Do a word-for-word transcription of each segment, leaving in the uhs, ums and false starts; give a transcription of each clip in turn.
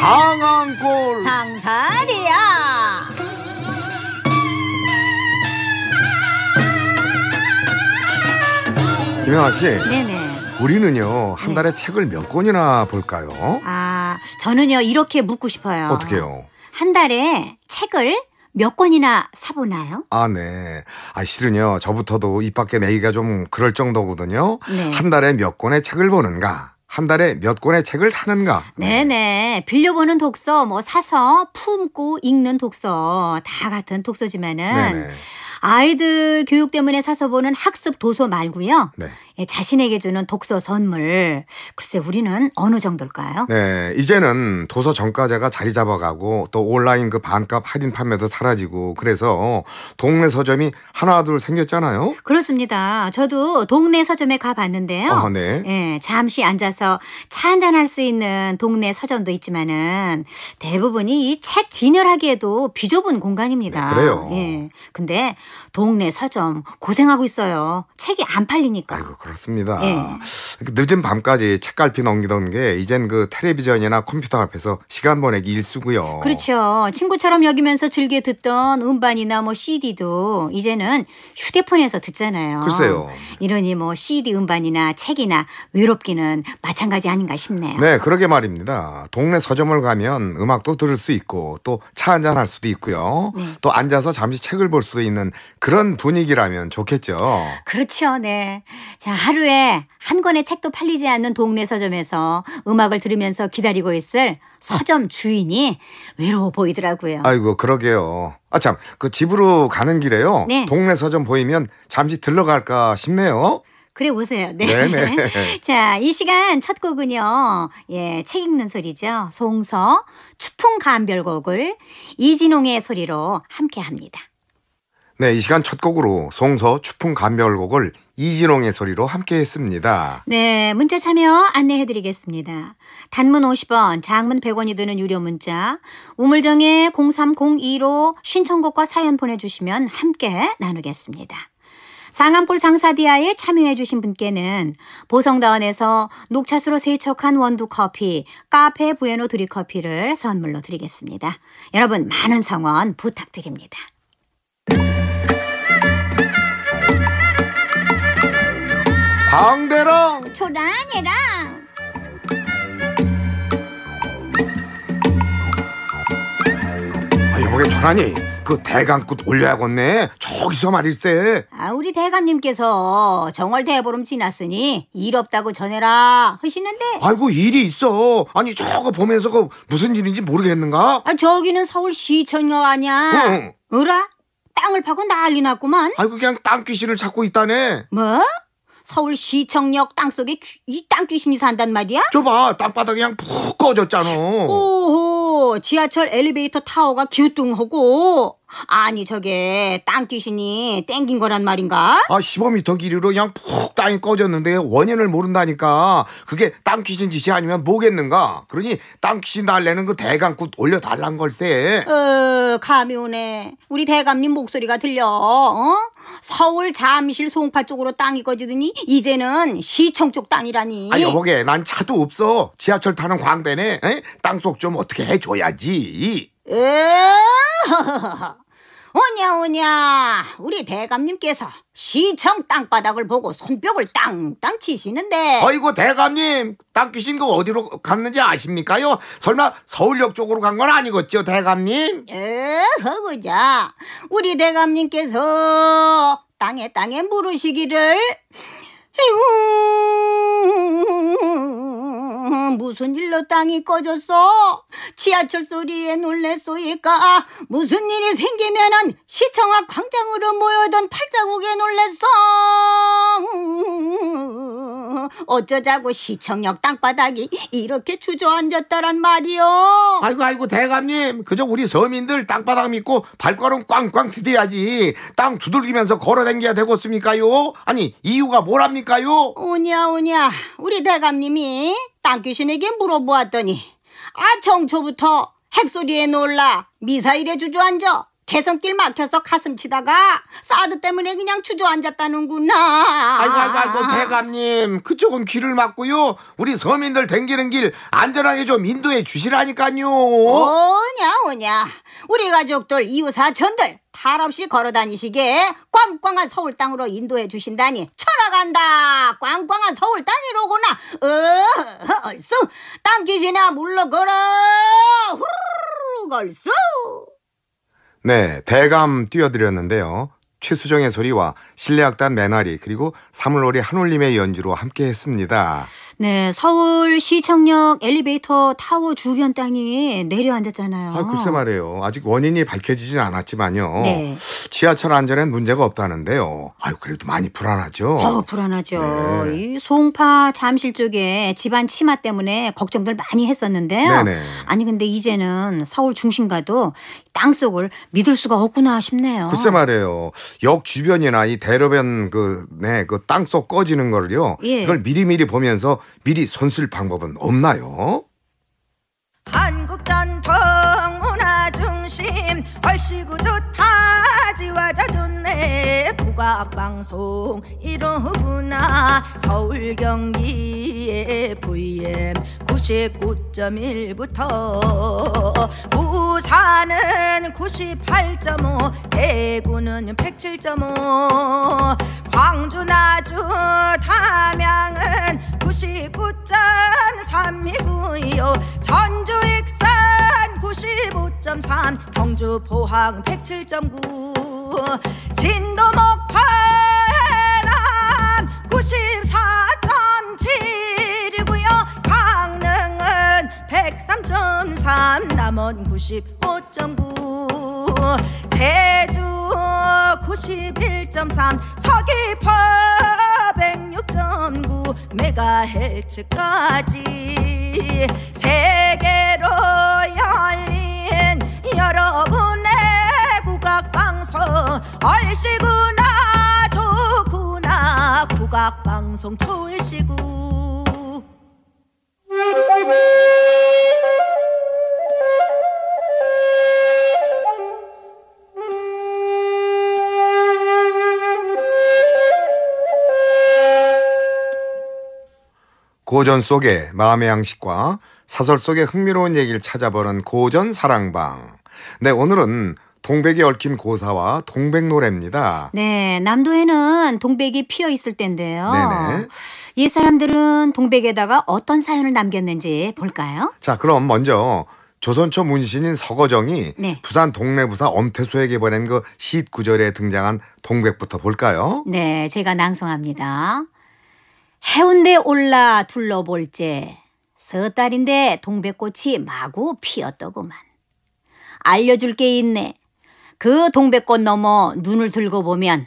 상암골 상사디야. 김영화 씨. 네네. 우리는요 한 달에 네. 책을 몇 권이나 볼까요? 아 저는요 이렇게 묻고 싶어요. 어떻게요? 한 달에 책을 몇 권이나 사보나요? 아, 네. 아, 실은요 저부터도 입 밖에 내기가 좀 그럴 정도거든요. 네. 한 달에 몇 권의 책을 보는가? 한 달에 몇 권의 책을 사는가? 네네. 네. 빌려보는 독서, 뭐 사서 품고 읽는 독서 다 같은 독서지만은 네네. 아이들 교육 때문에 사서 보는 학습 도서 말고요. 네. 예, 자신에게 주는 독서 선물. 글쎄 우리는 어느 정도일까요? 네, 이제는 도서 정가제가 자리 잡아가고 또 온라인 그 반값 할인 판매도 사라지고 그래서 동네 서점이 하나 둘 생겼잖아요. 그렇습니다. 저도 동네 서점에 가봤는데요. 어, 네. 예, 잠시 앉아서 차 한잔할 수 있는 동네 서점도 있지만은 대부분이 이 책 진열하기에도 비좁은 공간입니다. 네, 그래요. 예, 근데 동네 서점 고생하고 있어요. 책이 안 팔리니까. 아이고, 그렇습니다. 예. 늦은 밤까지 책갈피 넘기던 게 이젠 그 텔레비전이나 컴퓨터 앞에서 시간 보내기 일쑤고요. 그렇죠. 친구처럼 여기면서 즐겨 듣던 음반이나 뭐 씨디도 이제는 휴대폰에서 듣잖아요. 글쎄요. 이러니 뭐 씨디 음반이나 책이나 외롭기는 마찬가지 아닌가 싶네요. 네, 그러게 말입니다. 동네 서점을 가면 음악도 들을 수 있고 또 차 한잔할 수도 있고요. 네. 또 앉아서 잠시 책을 볼 수도 있는 그런 분위기라면 좋겠죠. 그렇죠. 네. 자, 하루에 한 권의 책도 팔리지 않는 동네 서점에서 음악을 들으면서 기다리고 있을 서점 주인이 외로워 보이더라고요. 아이고, 그러게요. 아, 참, 그 집으로 가는 길에요. 네. 동네 서점 보이면 잠시 들러갈까 싶네요. 그래 보세요. 네. 네네. 자, 이 시간 첫 곡은요. 예, 책 읽는 소리죠. 송서 추풍감별곡을 이진홍의 소리로 함께합니다. 네, 이 시간 첫 곡으로 송서 추풍감별곡을 이진홍의 소리로 함께했습니다. 네, 문자 참여 안내해드리겠습니다. 단문 오십 원, 장문 백 원이 드는 유료 문자 우물정에 공삼공이로 신청곡과 사연 보내주시면 함께 나누겠습니다. 상암골 상사디아에 참여해주신 분께는 보성다원에서 녹차수로 세척한 원두커피, 카페 부에노 드립커피를 선물로 드리겠습니다. 여러분 많은 성원 부탁드립니다. 강대랑 초란이랑 아, 여보게 초란이 그 대감굿 올려야겠네. 저기서 말일세. 아, 우리 대감님께서 정월 대보름 지났으니 일 없다고 전해라 하시는데. 아이고 일이 있어. 아니 저거 보면서 그 무슨 일인지 모르겠는가. 아, 저기는 서울시청역 아냐. 응. 어라? 땅을 파고 난리 났구만. 아이고 그냥 땅 귀신을 찾고 있다네. 뭐? 서울시청역 땅속에 이 땅귀신이 산단 말이야? 저봐 땅바닥이 그냥 푹 꺼졌잖아. 오호, 지하철 엘리베이터 타워가 기우뚱하고. 아니 저게 땅귀신이 땡긴 거란 말인가? 아, 십오 미터 길이로 그냥 푹 땅이 꺼졌는데 원인을 모른다니까. 그게 땅귀신 짓이 아니면 뭐겠는가. 그러니 땅귀신 달래는 그 대감굿 올려달란 걸세. 어, 감이 오네. 우리 대감님 목소리가 들려. 어? 서울 잠실 송파 쪽으로 땅이 꺼지더니 이제는 시청 쪽 땅이라니. 아, 여보게 난 차도 없어. 지하철 타는 광대네. 땅속 좀 어떻게 해줘야지. 으아, 오냐 오냐 우리 대감님께서 시청 땅바닥을 보고 손뼉을 땅땅 치시는데. 어이구 대감님, 땅 귀신 거 어디로 갔는지 아십니까요? 설마 서울역 쪽으로 간 건 아니겠죠 대감님? 에, 허구자 우리 대감님께서 땅에 땅에 물으시기를 이구, 무슨 일로 땅이 꺼졌어? 지하철 소리에 놀랬소이까. 무슨 일이 생기면은 시청 앞 광장으로 모여든 팔자국에 놀랬어. 어쩌자고 시청역 땅바닥이 이렇게 주저앉았다란 말이요. 아이고 아이고 대감님, 그저 우리 서민들 땅바닥 믿고 발걸음 꽝꽝 디뎌야지 땅 두들기면서 걸어댕겨야 되겠습니까요? 아니 이유가 뭐랍니까요? 오냐 오냐 우리 대감님이 땅귀신에게 물어보았더니 아청초부터 핵소리에 놀라 미사일에 주저앉아 개선길 막혀서 가슴 치다가 사드 때문에 그냥 주저앉았다는구나. 아이고 아이고, 아이고 대감님, 그쪽은 귀를 막고요, 우리 서민들 댕기는 길 안전하게 좀 인도해 주시라니까요. 오냐 오냐, 우리 가족들 이웃사촌들 탈없이 걸어다니시게 꽝꽝한 서울 땅으로 인도해 주신다니 철학한다. 꽝꽝한 서울 땅이로구나. 어, 얼쑤 땅 귀신아 물러 걸어 후루룩 얼쑤. 네, 대감 띄워드렸는데요. 최수정의 소리와 실내악단 메나리 그리고 사물놀이 한올림의 연주로 함께했습니다. 네, 서울 시청역 엘리베이터 타워 주변 땅이 내려앉았잖아요. 아, 글쎄 말이에요. 아직 원인이 밝혀지진 않았지만요. 네. 지하철 안전엔 문제가 없다는데요. 아유, 그래도 많이 불안하죠. 어, 불안하죠. 네. 이 송파 잠실 쪽에 집안 침하 때문에 걱정들 많이 했었는데요. 네네. 아니 근데 이제는 서울 중심가도 땅속을 믿을 수가 없구나 싶네요. 글쎄 말이에요. 역 주변이나 이 대로변 그, 네, 그 땅속 꺼지는 거를요. 예. 그걸 미리미리 보면서 미리 손쓸 방법은 없나요? 한국전 통문화 중심 얼씨구 좋다 지화자 좋네. 국악방송 이러구나. 서울 경기의 브이엠 구십구 점 일부터 부산은 구십팔 점 오 대구는 백칠 점 오 광주 나주 담양은 구십구 점 삼이고요 전주 익산 구십오 점 삼 경주 포항 백칠 점 구 진도 목포 해남 구십사 점 칠이고요 강릉은 백삼 점 삼 남원 구십오 점 구 제주 구십일 점 삼 서귀포 백육 점 구 메가헬츠까지 세계로 열린 여러분의 국악방송 얼씨구나 좋구나 국악방송 좋으시구. 고전 속의 마음의 양식과 사설 속의 흥미로운 얘기를 찾아보는 고전 사랑방. 네, 오늘은 동백이 얽힌 고사와 동백 노래입니다. 네, 남도에는 동백이 피어 있을 때인데요. 네네. 옛 사람들은 동백에다가 어떤 사연을 남겼는지 볼까요? 자, 그럼 먼저 조선초 문신인 서거정이 네. 부산 동래부사 엄태수에게 보낸 그 시구절에 등장한 동백부터 볼까요? 네, 제가 낭송합니다. 해운대 올라 둘러볼제 서달인데 동백꽃이 마구 피었더구만. 알려줄 게 있네. 그 동백꽃 넘어 눈을 들고 보면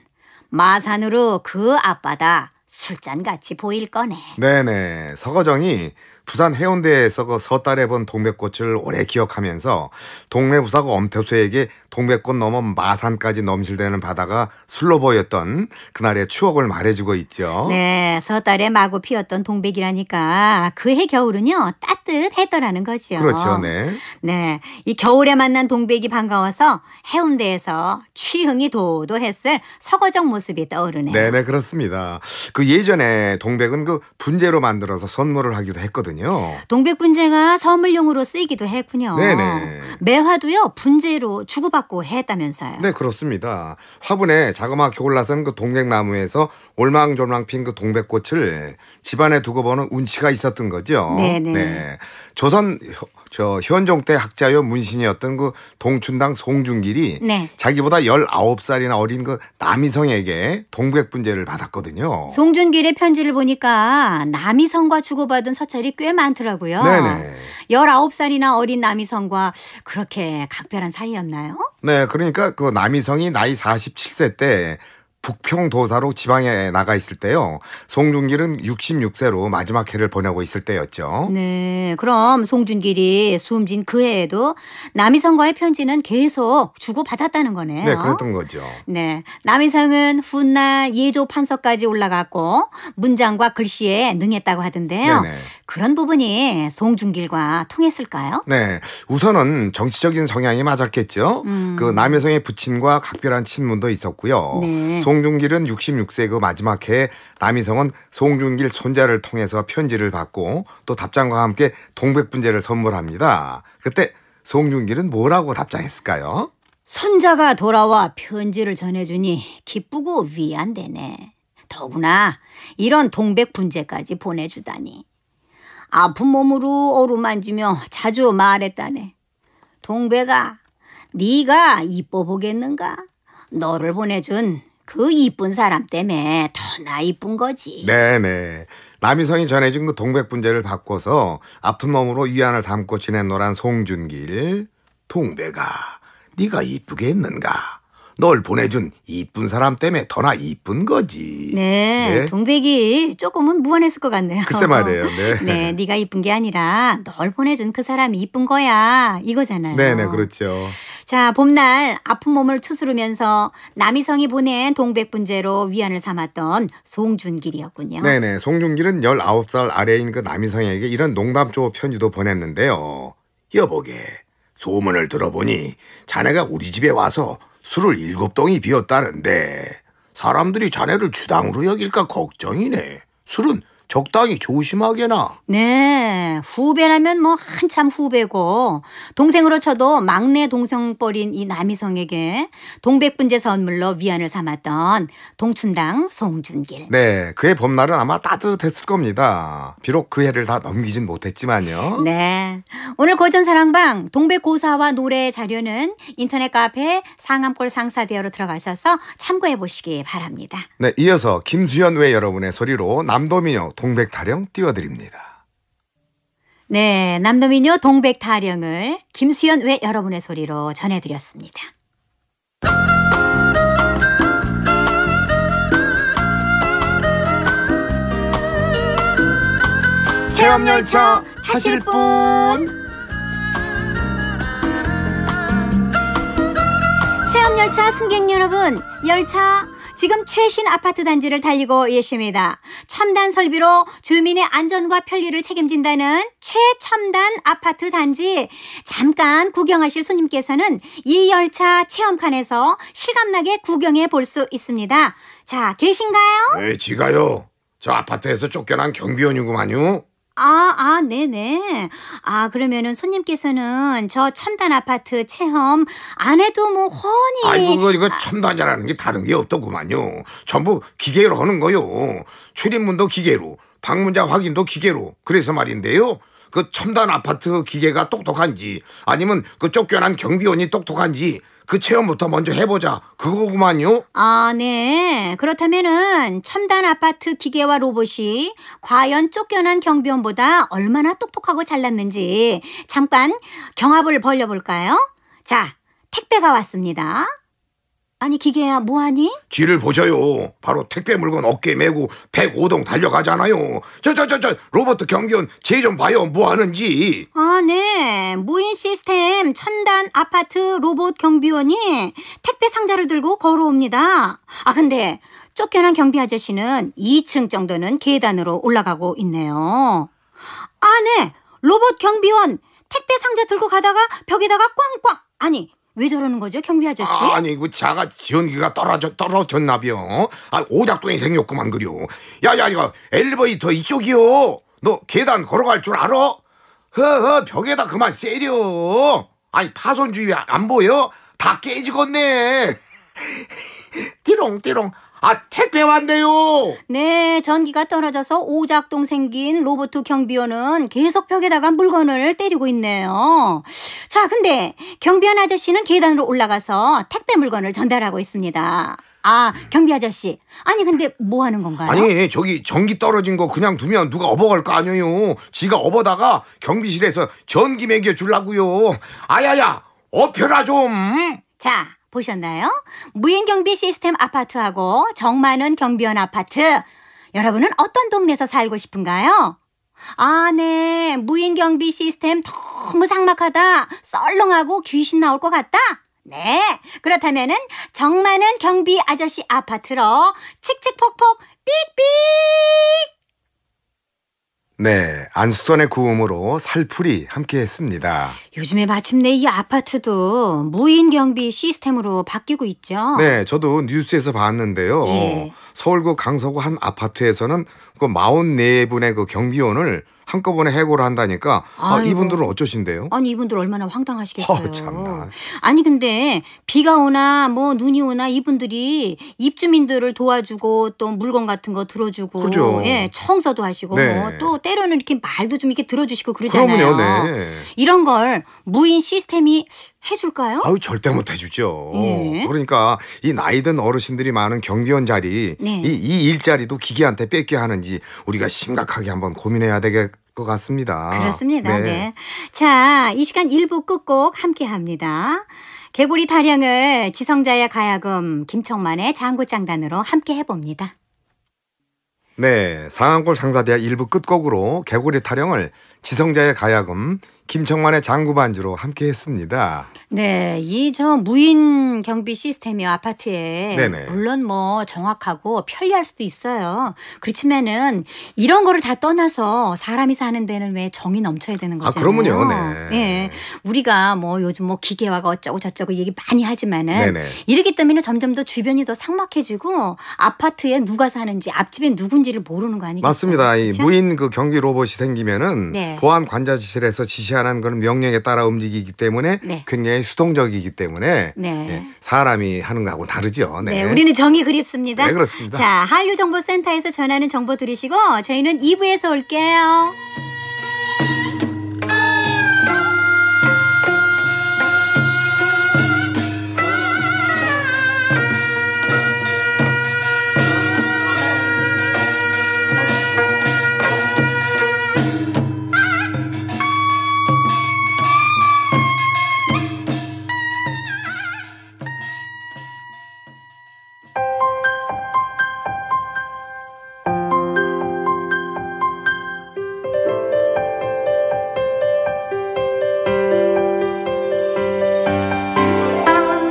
마산으로 그 앞바다 술잔같이 보일 거네. 네네. 서거정이 부산 해운대에서 그 서달에 본 동백꽃을 오래 기억하면서 동래부사가 엄태수에게 동백꽃 넘어 마산까지 넘실대는 바다가 술로 보였던 그날의 추억을 말해주고 있죠. 네. 서달에 마구 피었던 동백이라니까 그해 겨울은요 따뜻했더라는 거죠. 그렇죠. 네. 네. 이 겨울에 만난 동백이 반가워서 해운대에서 취흥이 도도했을 서거정 모습이 떠오르네요. 네네. 그렇습니다. 그 예전에 동백은 그 분재로 만들어서 선물을 하기도 했거든요. 동백 분재가 선물용으로 쓰이기도 했군요. 네네. 매화도요 분재로 주고받고 했다면서요. 네, 그렇습니다. 화분에 자그맣게 올라선 그 동백나무에서 올망졸망 핀 그 동백꽃을 집안에 두고 보는 운치가 있었던 거죠. 네네. 네. 조선 저 현종 때 학자요 문신이었던 그 동춘당 송중길이 네. 자기보다 열아홉 살이나 어린 그 남이성에게 동백 분재를 받았거든요. 송중길의 편지를 보니까 남이성과 주고받은 서찰이 꽤 많더라고요. 네네. 열아홉 살이나 어린 남이성과 그렇게 각별한 사이였나요? 네, 그러니까 그 남이성이 나이 사십칠 세 때 북평도사로 지방에 나가 있을 때요. 송중길은 육십육 세로 마지막 해를 보내고 있을 때였죠. 네, 그럼 송중길이 숨진 그 해에도 남이성과의 편지는 계속 주고받았다는 거네요. 네, 그랬던 거죠. 네, 남이성은 훗날 예조 판서까지 올라갔고 문장과 글씨에 능했다고 하던데요. 네네. 그런 부분이 송중길과 통했을까요? 네, 우선은 정치적인 성향이 맞았겠죠. 음. 그 남이성의 부친과 각별한 친분도 있었고요. 네. 송중길은 육십육 세 그 마지막 해에 남이성은 송중길 손자를 통해서 편지를 받고 또 답장과 함께 동백분재를 선물합니다. 그때 송중길은 뭐라고 답장했을까요? 손자가 돌아와 편지를 전해주니 기쁘고 위안되네. 더구나 이런 동백분재까지 보내주다니. 아픈 몸으로 어루만지며 자주 말했다네. 동백아, 네가 이뻐 보겠는가? 너를 보내준 그 이쁜 사람 때문에 더 나 이쁜 거지. 네네. 남이성이 전해준 그 동백분재를 바꿔서 아픈 몸으로 위안을 삼고 지냈노란 송중길. 동백아, 네가 이쁘겠는가? 널 보내준 이쁜 사람 때문에 더 나 이쁜 거지. 네, 네. 동백이 조금은 무안했을 것 같네요. 글쎄 말이에요. 네. 네, 네가 이쁜 게 아니라 널 보내준 그 사람이 이쁜 거야. 이거잖아요. 네네, 그렇죠. 자, 봄날 아픈 몸을 추스르면서 남이성이 보낸 동백분재로 위안을 삼았던 송중길이었군요. 네네, 송중길은 열아홉 살 아래인 그 남이성에게 이런 농담조 편지도 보냈는데요. 여보게, 소문을 들어보니 자네가 우리 집에 와서 술을 일곱 동이 비웠다는데 사람들이 자네를 주당으로 여길까 걱정이네. 술은 적당히 조심하게나. 네, 후배라면 뭐 한참 후배고 동생으로 쳐도 막내 동생뻘인 이 남이성에게 동백분재 선물로 위안을 삼았던 동춘당 송중길. 네, 그의 봄날은 아마 따뜻했을 겁니다. 비록 그 해를 다 넘기진 못했지만요. 네, 오늘 고전사랑방 동백고사와 노래 자료는 인터넷 카페 상암골 상사디야로 들어가셔서 참고해 보시기 바랍니다. 네, 이어서 김수현 외 여러분의 소리로 남도민요 동백타령 띄워드립니다. 네, 남도민요 동백타령을 김수현 외 여러분의 소리로 전해드렸습니다. 체험열차 타실 분, 체험열차 승객 여러분, 열차 지금 최신 아파트 단지를 달리고 계십니다. 첨단 설비로 주민의 안전과 편리를 책임진다는 최첨단 아파트 단지. 잠깐 구경하실 손님께서는 이 열차 체험칸에서 실감나게 구경해 볼 수 있습니다. 자, 계신가요? 네, 지가요. 저 아파트에서 쫓겨난 경비원이구만요. 아, 아, 네네. 아, 그러면은 손님께서는 저 첨단 아파트 체험 안 해도 뭐 훤히. 아이고, 이거, 이거 첨단이라는 게 다른 게 없더구만요. 전부 기계로 하는 거요. 출입문도 기계로, 방문자 확인도 기계로. 그래서 말인데요. 그 첨단 아파트 기계가 똑똑한지 아니면 그 쫓겨난 경비원이 똑똑한지 그 체험부터 먼저 해보자, 그거구만요. 아, 네. 그렇다면은 첨단 아파트 기계와 로봇이 과연 쫓겨난 경비원보다 얼마나 똑똑하고 잘났는지 잠깐 경합을 벌려볼까요? 자, 택배가 왔습니다. 아니, 기계야, 뭐하니? 지를 보셔요. 바로 택배 물건 어깨 메고 백오 동 달려가잖아요. 저, 저, 저, 저 로봇 경비원 쟤 좀 봐요. 뭐하는지. 아, 네. 무인 시스템 첨단 아파트 로봇 경비원이 택배 상자를 들고 걸어옵니다. 아, 근데 쫓겨난 경비 아저씨는 이 층 정도는 계단으로 올라가고 있네요. 아, 네. 로봇 경비원 택배 상자 들고 가다가 벽에다가 꽝꽝. 아니, 왜 저러는 거죠, 경비 아저씨? 아, 아니, 이거 자가 전기가 떨어져, 떨어졌나벼. 아, 오작동이 생겼구만, 그려. 야, 야, 이거 엘리베이터 이쪽이요. 너 계단 걸어갈 줄 알아? 허허, 벽에다 그만 세려. 아니, 파손주의 안 보여? 다 깨지겠네. 띠롱띠롱. 아, 택배 왔네요. 네, 전기가 떨어져서 오작동 생긴 로봇 경비원은 계속 벽에다가 물건을 때리고 있네요. 자, 근데 경비원 아저씨는 계단으로 올라가서 택배 물건을 전달하고 있습니다. 아, 경비 아저씨. 아니, 근데 뭐 하는 건가요? 아니, 저기 전기 떨어진 거 그냥 두면 누가 업어갈 거 아니에요. 지가 업어다가 경비실에서 전기 매겨 주려고요. 아야야, 업혀라 좀. 자, 보셨나요? 무인경비 시스템 아파트하고 정만은 경비원 아파트. 여러분은 어떤 동네에서 살고 싶은가요? 아, 네. 무인경비 시스템 너무 삭막하다. 썰렁하고 귀신 나올 것 같다. 네. 그렇다면은 정만은 경비 아저씨 아파트로 칙칙폭폭 삑삑! 네, 안수선의 구음으로 살풀이 함께했습니다. 요즘에 마침내 이 아파트도 무인경비 시스템으로 바뀌고 있죠. 네, 저도 뉴스에서 봤는데요. 네. 서울구 강서구 한 아파트에서는 그 사십사 분의 그 경비원을 한꺼번에 해고를 한다니까. 아, 이분들은 어쩌신대요? 아니, 이분들 얼마나 황당하시겠어요. 어, 참나. 아니, 근데 비가 오나 뭐 눈이 오나 이분들이 입주민들을 도와주고 또 물건 같은 거 들어주고, 그죠. 예, 청소도 하시고, 네. 뭐 또 때로는 이렇게 말도 좀 이렇게 들어주시고 그러잖아요. 그럼요, 네. 이런 걸 무인 시스템이 해줄까요? 아유, 절대 못 해주죠. 예. 그러니까 이 나이든 어르신들이 많은 경비원 자리, 네. 이, 이 일자리도 기계한테 뺏겨 하는지 우리가 심각하게 한번 고민해야 되겠 것 같습니다. 그렇습니다. 네. 네. 자, 이 시간 일 부 끝곡 함께합니다. 개구리 타령을 지성자의 가야금 김청만의 장구장단으로 함께 해봅니다. 네, 상암골 상사디야 일 부 끝곡으로 개구리 타령을 지성자의 가야금 김청만의 장구반주로 함께했습니다. 네, 이 저 무인 경비 시스템이 아파트에, 네네. 물론 뭐 정확하고 편리할 수도 있어요. 그렇지만은 이런 거를 다 떠나서 사람이 사는 데는 왜 정이 넘쳐야 되는 거잖아요. 아, 그러면요, 네. 네, 우리가 뭐 요즘 뭐 기계화가 어쩌고 저쩌고 얘기 많이 하지만은, 네네. 이렇기 때문에 점점 더 주변이 더 삭막해지고 아파트에 누가 사는지 앞집에 누군지를 모르는 거 아니겠어요? 맞습니다. 그렇죠? 이 무인 그 경비 로봇이 생기면은, 네. 보안 관자실에서 지시 하는 그런 명령에 따라 움직이기 때문에, 네. 굉장히 수동적이기 때문에, 네. 예, 사람이 하는 거하고 다르죠. 네. 네, 우리는 정이 그립습니다. 네, 그렇습니다. 자, 한류정보센터에서 전하는 정보 들으시고 저희는 이 부에서 올게요.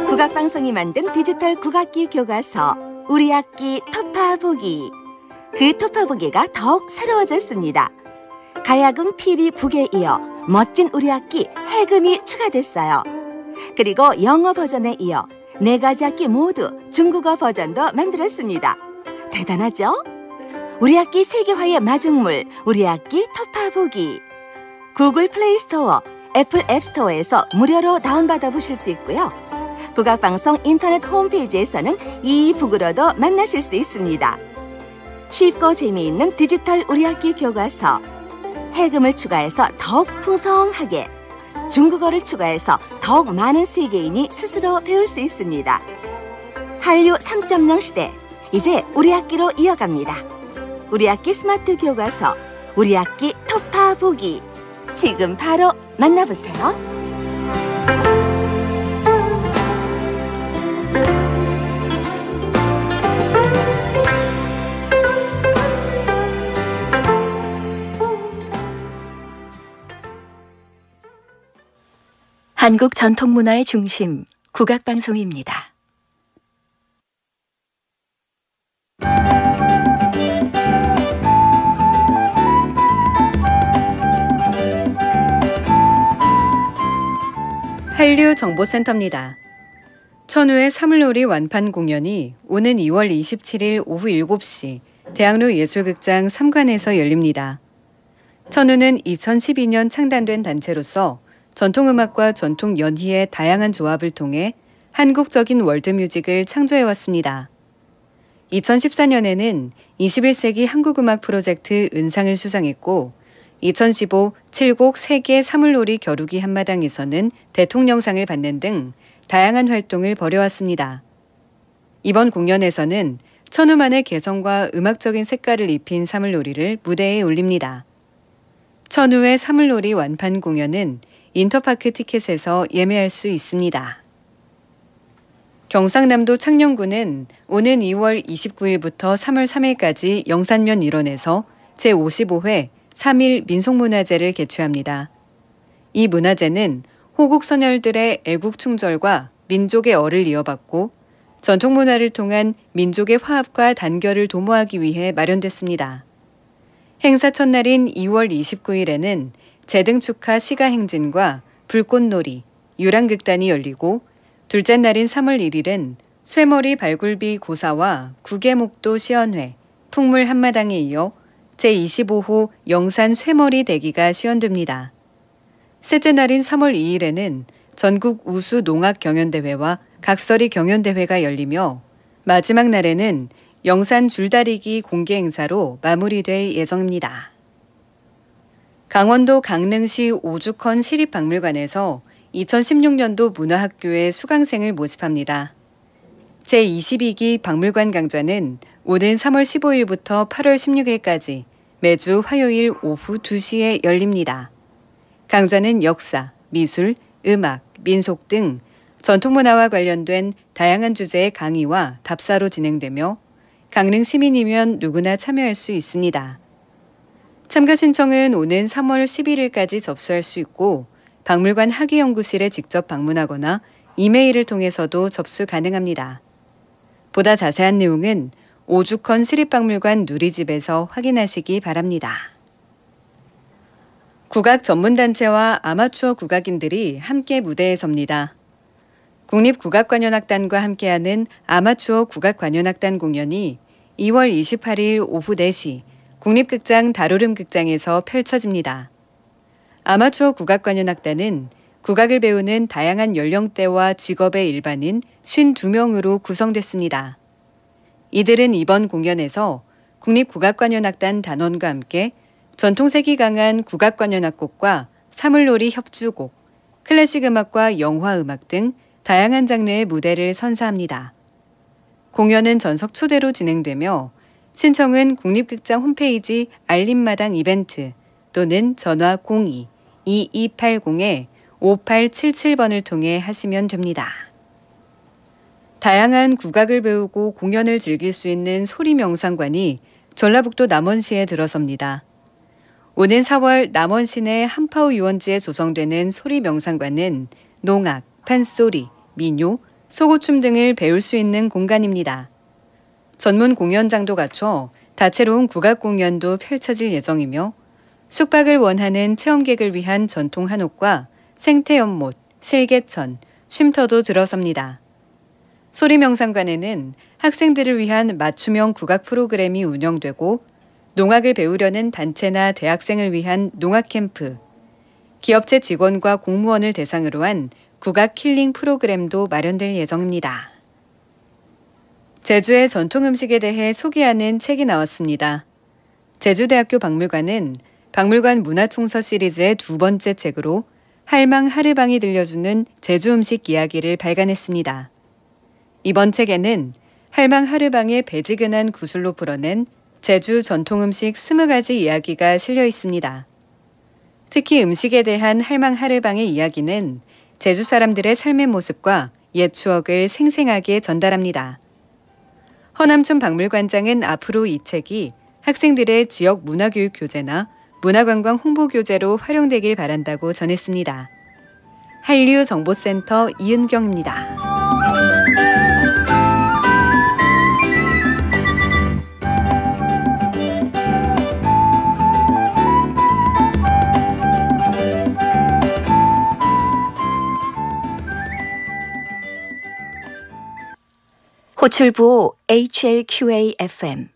국악방송이 만든 디지털 국악기 교과서 우리 악기 토파보기. 그 토파보기가 더욱 새로워졌습니다. 가야금 피리 북에 이어 멋진 우리 악기 해금이 추가됐어요. 그리고 영어 버전에 이어 네 가지 악기 모두 중국어 버전도 만들었습니다. 대단하죠? 우리 악기 세계화의 마중물 우리 악기 토파보기. 구글 플레이 스토어, 애플 앱 스토어에서 무료로 다운받아 보실 수 있고요. 국악방송 인터넷 홈페이지에서는 이 북으로도 만나실 수 있습니다. 쉽고 재미있는 디지털 우리 악기 교과서. 해금을 추가해서 더욱 풍성하게, 중국어를 추가해서 더욱 많은 세계인이 스스로 배울 수 있습니다. 한류 삼 점 영 시대, 이제 우리 악기로 이어갑니다. 우리 악기 스마트 교과서, 우리 악기 토파보기. 지금 바로 만나보세요. 한국 전통문화의 중심, 국악방송입니다. 한류정보센터입니다. 천우의 사물놀이 완판 공연이 오는 이월 이십칠일 오후 일곱 시 대학로 예술극장 삼 관에서 열립니다. 천우는 이천십이 년 창단된 단체로서 전통음악과 전통연희의 다양한 조합을 통해 한국적인 월드뮤직을 창조해왔습니다. 이천십사 년에는 이십일 세기 한국음악 프로젝트 은상을 수상했고, 이천십오 칠곡 세계 사물놀이 겨루기 한마당에서는 대통령상을 받는 등 다양한 활동을 벌여왔습니다. 이번 공연에서는 천우만의 개성과 음악적인 색깔을 입힌 사물놀이를 무대에 올립니다. 천우의 사물놀이 완판 공연은 인터파크 티켓에서 예매할 수 있습니다. 경상남도 창녕군은 오는 이월 이십구일부터 삼월 삼일까지 영산면 일원에서 제오십오회 삼일 민속문화제를 개최합니다. 이 문화제는 호국 선열들의 애국충절과 민족의 얼을 이어받고 전통문화를 통한 민족의 화합과 단결을 도모하기 위해 마련됐습니다. 행사 첫날인 이월 이십구일에는 제등축하 시가행진과 불꽃놀이, 유랑극단이 열리고 둘째 날인 삼월 일일엔 쇠머리 발굴비 고사와 구계목도 시연회, 풍물 한마당에 이어 제이십오호 영산 쇠머리 대기가 시연됩니다. 셋째 날인 삼월 이일에는 전국 우수 농악 경연대회와 각설이 경연대회가 열리며 마지막 날에는 영산 줄다리기 공개 행사로 마무리될 예정입니다. 강원도 강릉시 오죽헌 시립박물관에서 이천십육년도 문화학교의 수강생을 모집합니다. 제이십이기 박물관 강좌는 오는 삼월 십오일부터 팔월 십육일까지 매주 화요일 오후 두시에 열립니다. 강좌는 역사, 미술, 음악, 민속 등 전통문화와 관련된 다양한 주제의 강의와 답사로 진행되며 강릉 시민이면 누구나 참여할 수 있습니다. 참가 신청은 오는 삼월 십일일까지 접수할 수 있고 박물관 학예연구실에 직접 방문하거나 이메일을 통해서도 접수 가능합니다. 보다 자세한 내용은 오죽헌 시립박물관 누리집에서 확인하시기 바랍니다. 국악 전문단체와 아마추어 국악인들이 함께 무대에 섭니다. 국립국악관현악단과 함께하는 아마추어 국악관현악단 공연이 이월 이십팔일 오후 네시 국립극장 다로름극장에서 펼쳐집니다. 아마추어 국악관현악단은 국악을 배우는 다양한 연령대와 직업의 일반인 오십이명으로 구성됐습니다. 이들은 이번 공연에서 국립국악관현악단 단원과 함께 전통색이 강한 국악관현악곡과 사물놀이 협주곡, 클래식 음악과 영화 음악 등 다양한 장르의 무대를 선사합니다. 공연은 전석 초대로 진행되며 신청은 국립극장 홈페이지 알림마당 이벤트 또는 전화 공이 이이팔공 오팔칠칠번을 통해 하시면 됩니다. 다양한 국악을 배우고 공연을 즐길 수 있는 소리명상관이 전라북도 남원시에 들어섭니다. 오는 사월 남원 시내 한파우 유원지에 조성되는 소리명상관은 농악, 판소리, 민요, 소고춤 등을 배울 수 있는 공간입니다. 전문 공연장도 갖춰 다채로운 국악 공연도 펼쳐질 예정이며 숙박을 원하는 체험객을 위한 전통 한옥과 생태 연못, 실개천, 쉼터도 들어섭니다. 소리명상관에는 학생들을 위한 맞춤형 국악 프로그램이 운영되고 농악을 배우려는 단체나 대학생을 위한 농악 캠프, 기업체 직원과 공무원을 대상으로 한 국악 힐링 프로그램도 마련될 예정입니다. 제주의 전통 음식에 대해 소개하는 책이 나왔습니다. 제주대학교 박물관은 박물관 문화총서 시리즈의 두 번째 책으로 할망 하르방이 들려주는 제주 음식 이야기를 발간했습니다. 이번 책에는 할망 하르방의 배지근한 구슬로 풀어낸 제주 전통음식 스무 가지 이야기가 실려 있습니다. 특히 음식에 대한 할망 하르방의 이야기는 제주 사람들의 삶의 모습과 옛 추억을 생생하게 전달합니다. 허남춘 박물관장은 앞으로 이 책이 학생들의 지역 문화교육 교재나 문화관광 홍보 교재로 활용되길 바란다고 전했습니다. 한류정보센터 이은경입니다. 호출부 에이치엘큐에이 에프엠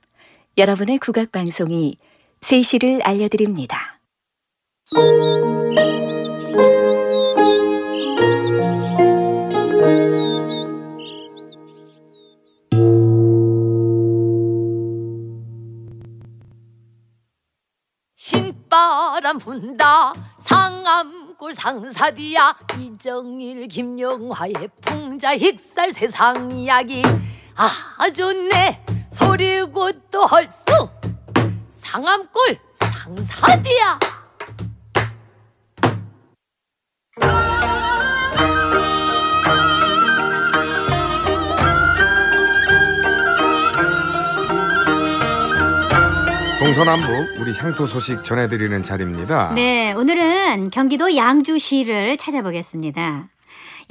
여러분의 국악방송이 세시를 알려드립니다. 신바람 분다 상암골 상사디야 이정일 김영화의 풍자 익살 세상 이야기 아 좋네 소리고 또 헐수 상암골 상사디야. 동서남북 우리 향토 소식 전해드리는 자리입니다. 네, 오늘은 경기도 양주시를 찾아보겠습니다.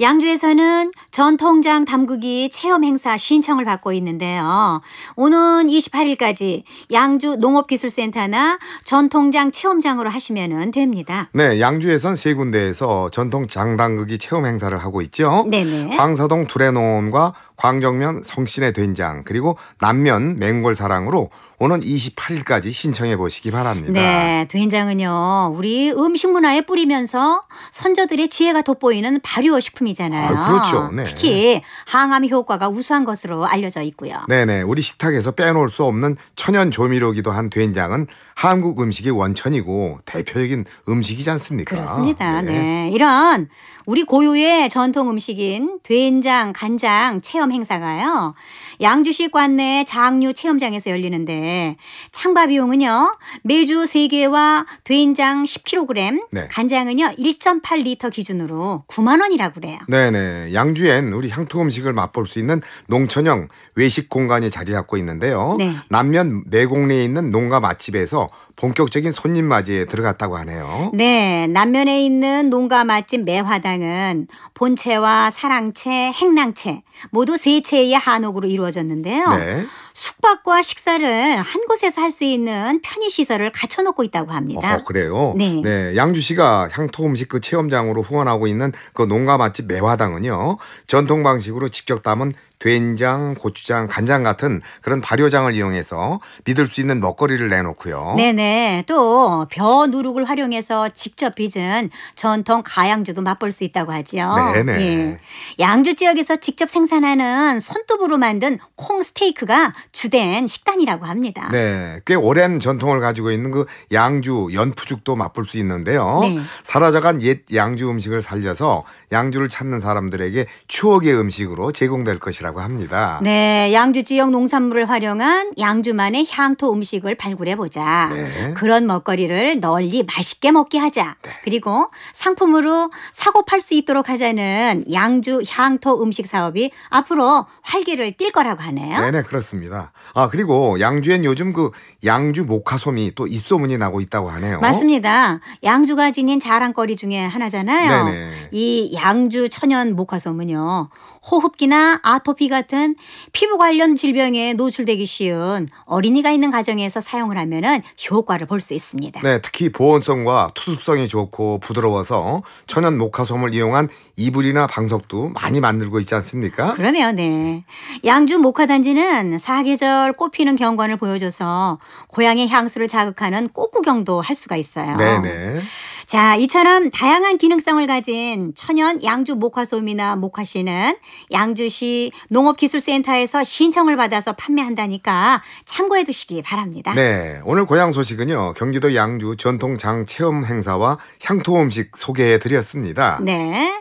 양주에서는 전통장 담그기 체험 행사 신청을 받고 있는데요. 오는 이십팔일까지 양주 농업기술센터나 전통장 체험장으로 하시면 됩니다. 네, 양주에선 세 군데에서 전통장 담그기 체험 행사를 하고 있죠. 네네. 황사동 두레농원과 광정면 성신의 된장 그리고 남면 맹골사랑으로 오는 이십팔일까지 신청해 보시기 바랍니다. 네, 된장은요 우리 음식 문화에 뿌리면서 선조들의 지혜가 돋보이는 발효 식품이잖아요. 아, 그렇죠. 네. 특히 항암 효과가 우수한 것으로 알려져 있고요. 네네, 우리 식탁에서 빼놓을 수 없는 천연 조미료기도 한 된장은 한국 음식의 원천이고 대표적인 음식이지 않습니까? 그렇습니다. 네. 네, 이런 우리 고유의 전통 음식인 된장, 간장 체험 행사가요 양주시 관내 장류 체험장에서 열리는데 참가 비용은요 매주 세 개와 된장 십 킬로그램, 네. 간장은요 일 점 팔 리터 기준으로 구만 원이라고 그래요. 네네, 양주엔 우리 향토 음식을 맛볼 수 있는 농촌형 외식 공간이 자리 잡고 있는데요. 네. 남면 매곡리에 있는 농가 맛집에서 본격적인 손님 맞이에 들어갔다고 하네요. 네, 남면에 있는 농가 맛집 매화당은 본채와 사랑채, 행랑채 모두 세 채의 한옥으로 이루어졌는데요. 네. 숙박과 식사를 한 곳에서 할 수 있는 편의시설을 갖춰놓고 있다고 합니다. 어, 그래요? 네. 네, 양주시가 향토음식 그 체험장으로 후원하고 있는 그 농가 맛집 매화당은요 전통 방식으로 직접 담은 된장, 고추장, 간장 같은 그런 발효장을 이용해서 믿을 수 있는 먹거리를 내놓고요. 네네, 또 벼 누룩을 활용해서 직접 빚은 전통 가양주도 맛볼 수 있다고 하지요. 네네. 예. 양주 지역에서 직접 생산하는 손두부로 만든 콩 스테이크가 주된 식단이라고 합니다. 네, 꽤 오랜 전통을 가지고 있는 그 양주 연푸죽도 맛볼 수 있는데요. 네. 사라져간 옛 양주 음식을 살려서 양주를 찾는 사람들에게 추억의 음식으로 제공될 것이라고 합니다. 네, 양주 지역 농산물을 활용한 양주만의 향토 음식을 발굴해보자. 네. 그런 먹거리를 널리 맛있게 먹게 하자. 네. 그리고 상품으로 사고 팔 수 있도록 하자는 양주 향토 음식 사업이 앞으로 활기를 띨 거라고 하네요. 네네, 그렇습니다. 아, 그리고 양주엔 요즘 그 양주 모카솜이 또 입소문이 나고 있다고 하네요. 맞습니다. 양주가 지닌 자랑거리 중에 하나잖아요. 네네. 이 양주 천연 모카솜은요 호흡기나 아토피 같은 피부 관련 질병에 노출되기 쉬운 어린이가 있는 가정에서 사용을 하면 효과를 볼 수 있습니다. 네, 특히 보온성과 투습성이 좋고 부드러워서 천연 모카솜을 이용한 이불이나 방석도 많이 만들고 있지 않습니까? 그러면 네, 양주 모카단지는 사계절 꽃피는 경관을 보여줘서 고향의 향수를 자극하는 꽃구경도 할 수가 있어요. 네네. 자, 이처럼 다양한 기능성을 가진 천연 양주 모카솜이나 모카씨는 양주시 농업기술센터에서 신청을 받아서 판매한다니까 참고해 두시기 바랍니다. 네, 오늘 고향 소식은요 경기도 양주 전통장 체험 행사와 향토 음식 소개해 드렸습니다. 네,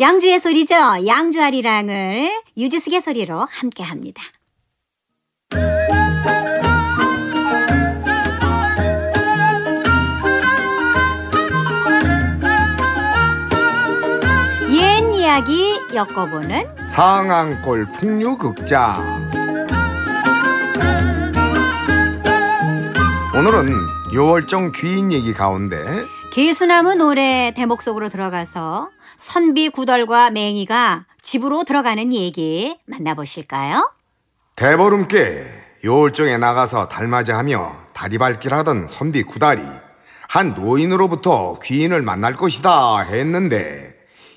양주의 소리죠. 양주아리랑을 유지숙의 소리로 함께합니다. 옛 이야기 엮어보는 상암골 풍류극장. 오늘은 요월정 귀인 얘기 가운데 개수나무 노래 대목 속으로 들어가서 선비 구덜과 맹이가 집으로 들어가는 얘기 만나보실까요? 대보름께 요월정에 나가서 달맞이하며 다리밟기를 하던 선비 구달이 한 노인으로부터 귀인을 만날 것이다 했는데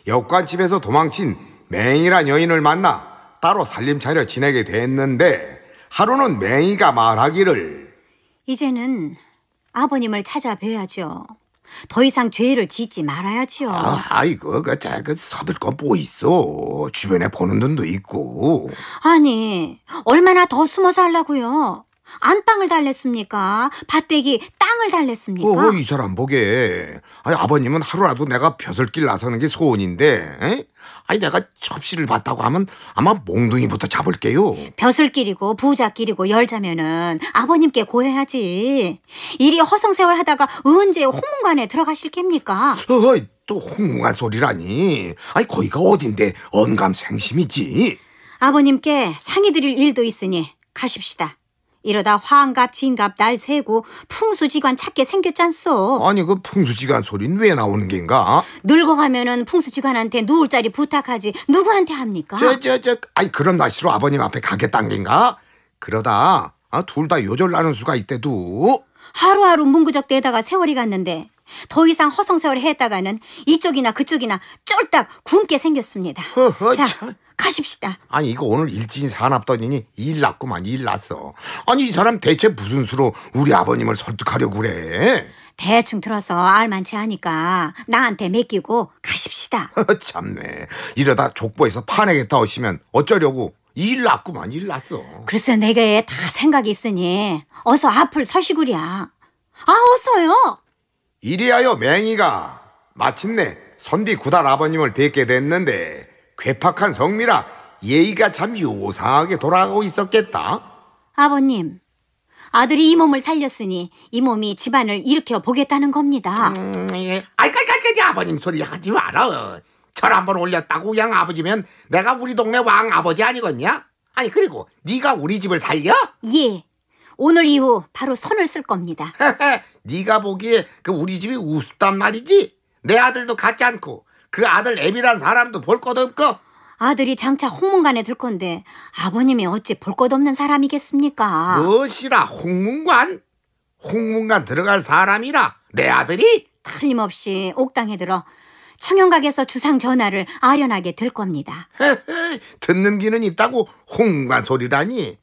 역관집에서 도망친 맹이란 여인을 만나 따로 살림 차려 지내게 됐는데 하루는 맹이가 말하기를 이제는 아버님을 찾아뵈야죠. 더 이상 죄를 짓지 말아야지요. 아, 아이고, 그, 그 서둘 건 뭐 있어. 주변에 보는 눈도 있고. 아니, 얼마나 더 숨어서 하려고요. 안방을 달랬습니까? 밭대기 땅을 달랬습니까? 어, 이 사람 보게. 아니, 아버님은 하루라도 내가 벼슬길 나서는 게 소원인데 에? 아니, 내가 접시를 봤다고 하면 아마 몽둥이부터 잡을게요. 벼슬길이고 부자길이고 열자면은 아버님께 고해야지. 이리 허성세월 하다가 언제 홍문관에 들어가실 깁니까? 어허, 또 홍문관 소리라니. 아니, 거기가 어딘데 언감생심이지. 아버님께 상의드릴 일도 있으니 가십시다. 이러다 환갑 진갑 날 새고 풍수지관 찾게 생겼잖소. 아니 그 풍수지관 소린 왜 나오는 겐가? 늙어가면은 풍수지관한테 누울 자리 부탁하지 누구한테 합니까? 저저저 아니 그럼 날씨로 아버님 앞에 가겠단 겐가? 그러다 아, 둘 다 요절 나는 수가 있대도. 하루하루 문구적대다가 세월이 갔는데 더 이상 허송세월 했다가는 이쪽이나 그쪽이나 쫄딱 굶게 생겼습니다. 허허, 자 참. 가십시다. 아니 이거 오늘 일진 사납더니 일 났구만 일 났어. 아니 이 사람 대체 무슨 수로 우리 아버님을 설득하려고 그래? 대충 들어서 알만치 하니까 나한테 맡기고 가십시다. 허허, 참네. 이러다 족보에서 파내겠다 하시면 어쩌려고. 일 났구만 일 났어. 글쎄 내게 다 생각이 있으니 어서 앞을 서시구랴. 아 어서요. 이리하여 맹이가 마침내 선비 구달 아버님을 뵙게 됐는데 괴팍한 성미라 예의가 참 요상하게 돌아가고 있었겠다. 아버님, 아들이 이 몸을 살렸으니 이 몸이 집안을 일으켜 보겠다는 겁니다. 음, 예. 아이까까까지 아버님 소리 하지 마라. 절 한번 올렸다고 그냥 아버지면 내가 우리 동네 왕아버지 아니겠냐? 아니 그리고 네가 우리 집을 살려? 예, 오늘 이후 바로 손을 쓸 겁니다. 네가 보기에 그 우리 집이 우습단 말이지? 내 아들도 같지 않고 그 아들 애비란 사람도 볼 것 없고. 아들이 장차 홍문관에 들 건데 아버님이 어찌 볼 것 없는 사람이겠습니까? 무엇이라 홍문관? 홍문관 들어갈 사람이라 내 아들이? 틀림없이 옥당에 들어 청영각에서 주상 전하를 아련하게 될 겁니다. 듣는 귀는 있다고 홍문관 소리라니.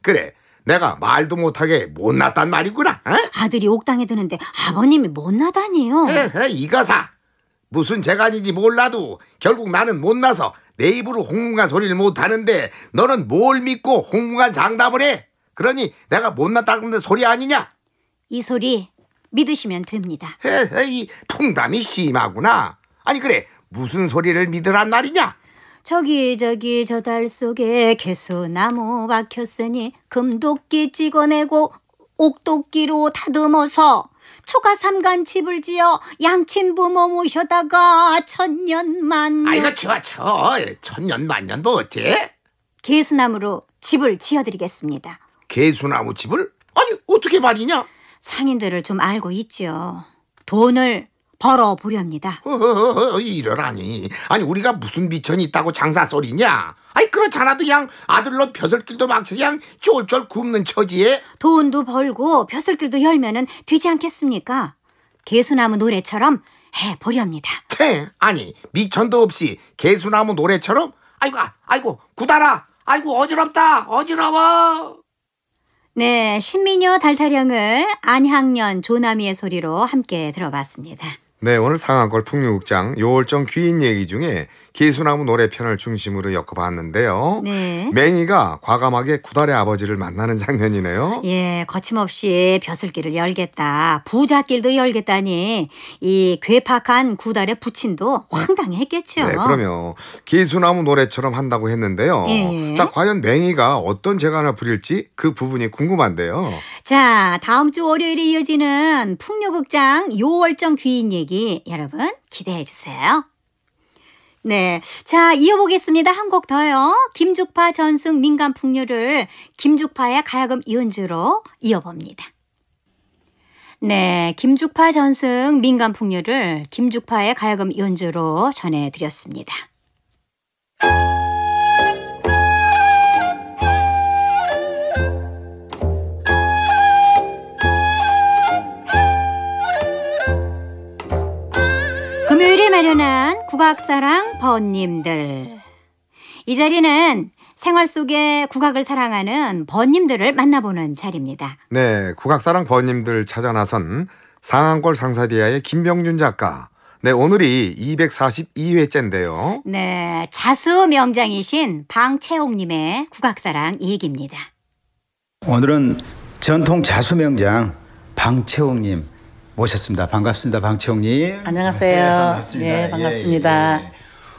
그래 내가 말도 못하게 못났단 말이구나. 어? 아들이 옥당에 드는데 아버님이 못나다니요. 이거사 무슨 재간인지 몰라도 결국 나는 못나서 내 입으로 홍문관 소리를 못하는데 너는 뭘 믿고 홍문관 장담을 해? 그러니 내가 못났다는 소리 아니냐? 이 소리 믿으시면 됩니다. 이 풍담이 심하구나. 아니 그래 무슨 소리를 믿으란 말이냐? 저기 저기 저 달 속에 개수나무 박혔으니 금도끼 찍어내고 옥도끼로 다듬어서 초가삼간 집을 지어 양친부모 모셔다가 천년만년. 아이고 좋아 좋아. 천년만년 뭐 어때? 개수나무로 집을 지어드리겠습니다. 개수나무 집을? 아니 어떻게 말이냐? 상인들을 좀 알고 있지요. 돈을 벌어보렵니다. 어허허허, 이러라니. 아니 우리가 무슨 미천이 있다고 장사소리냐. 아니 그렇잖아도 그냥 아들로 벼슬길도 막혀서 그냥 쫄쫄 굽는 처지에. 돈도 벌고 벼슬길도 열면은 되지 않겠습니까? 개수나무 노래처럼 해보렵니다. 태, 아니 미천도 없이 개수나무 노래처럼? 아이고 아이고 구달아. 아이고 어지럽다 어지러워. 네, 신미녀 달타령을 안향년 조나미의 소리로 함께 들어봤습니다. 네, 오늘 상암골 풍류극장 요월정 귀인 얘기 중에 개수나무 노래편을 중심으로 엮어봤는데요. 네. 맹이가 과감하게 구달의 아버지를 만나는 장면이네요. 예, 거침없이 벼슬길을 열겠다, 부잣길도 열겠다니 이 괴팍한 구달의 부친도 황당했겠죠. 네, 그럼요. 개수나무 노래처럼 한다고 했는데요. 예. 자, 과연 맹이가 어떤 재간을 부릴지 그 부분이 궁금한데요. 자, 다음 주 월요일에 이어지는 풍류극장 요월정 귀인 얘기 여러분 기대해 주세요. 네, 자 이어보겠습니다. 한 곡 더요. 김죽파 전승 민간 풍류를 김죽파의 가야금 연주로 이어봅니다. 네, 김죽파 전승 민간 풍류를 김죽파의 가야금 연주로 전해드렸습니다. 금요일에 마련한 국악사랑 번님들. 이 자리는 생활 속에 국악을 사랑하는 번님들을 만나보는 자리입니다. 네, 국악사랑 번님들 찾아나선 상암골 상사디야의 김병준 작가. 네, 오늘이 이백사십이 회째인데요. 네, 자수 명장이신 방채옥님의 국악사랑 얘기입니다. 오늘은 전통 자수 명장 방채옥님 모셨습니다. 반갑습니다. 방채옥님. 안녕하세요. 네, 반갑습니다. 네, 반갑습니다. 예, 예.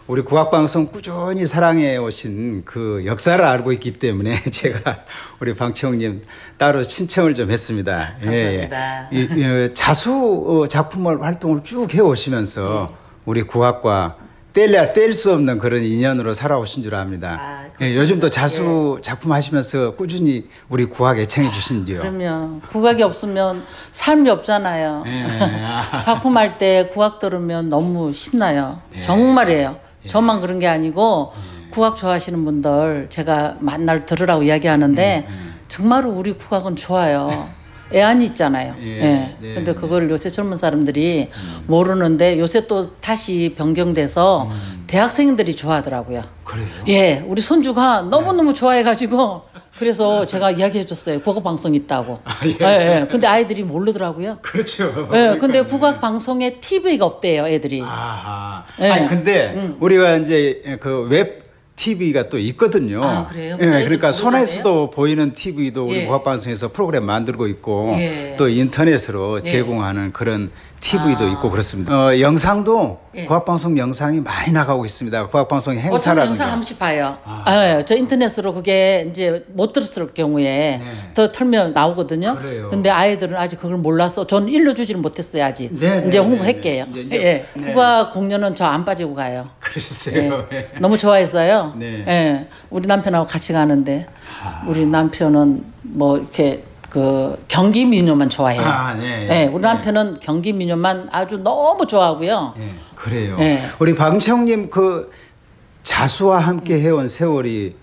우리 국악방송 꾸준히 사랑해 오신 그 역사를 알고 있기 때문에 제가 우리 방채옥님 따로 신청을 좀 했습니다. 감사합니다. 예, 예. 자수 작품을 활동을 쭉 해오시면서 우리 국악과 뗄래야 뗄 수 없는 그런 인연으로 살아오신 줄 압니다. 아, 예, 요즘 또 자수 예. 작품 하시면서 꾸준히 우리 국악 애청해 주신지요. 그럼요. 국악이 없으면 삶이 없잖아요. 예. 작품할 때 국악 들으면 너무 신나요. 예. 정말이에요. 예. 저만 그런 게 아니고 예. 국악 좋아하시는 분들 제가 만날 들으라고 이야기하는데 예. 정말 우리 국악은 좋아요. 예. 애환이 있잖아요. 예, 예. 네, 근데 그걸 요새 젊은 사람들이 음. 모르는데 요새 또 다시 변경돼서 음. 대학생들이 좋아하더라고요. 그래요? 예, 우리 손주가 너무너무 좋아해가지고 그래서 제가 이야기해줬어요. 국악방송 있다고. 아, 예. 예, 예. 근데 아이들이 모르더라고요. 그렇죠. 예, 근데 그러니까. 국악방송에 티비가 없대요, 애들이. 아하. 예. 아니, 근데 음. 우리가 이제 그 웹, 티비가 또 있거든요. 아, 그래요? 예, 그러니까 손에서도 보이는 티비도 우리 국악방송에서 예. 프로그램 만들고 있고 예. 또 인터넷으로 예. 제공하는 그런 티비도 아. 있고 그렇습니다. 어, 영상도 예. 국악방송 영상이 많이 나가고 있습니다. 국악방송 행사라든가. 영상 한 번씩 봐요. 아. 아, 저 인터넷으로 그게 이제 못 들었을 경우에 네. 더 틀면 나오거든요. 그래요. 근데 아이들은 아직 그걸 몰라서 전 일러주지를 못했어요, 아직. 네, 이제 네, 홍보할게요. 네, 네. 예, 네. 국악 공연은 저 안 빠지고 가요. 그러셨어요. 예. 너무 좋아해서요. 네. 예, 우리 남편하고 같이 가는데 아. 우리 남편은 뭐 이렇게 그 경기 민요만 좋아해요. 아, 네, 예, 우리 남편은 네. 경기 민요만 아주 너무 좋아하고요. 네, 그래요. 예. 우리 방청님 그 자수와 함께 해온 세월이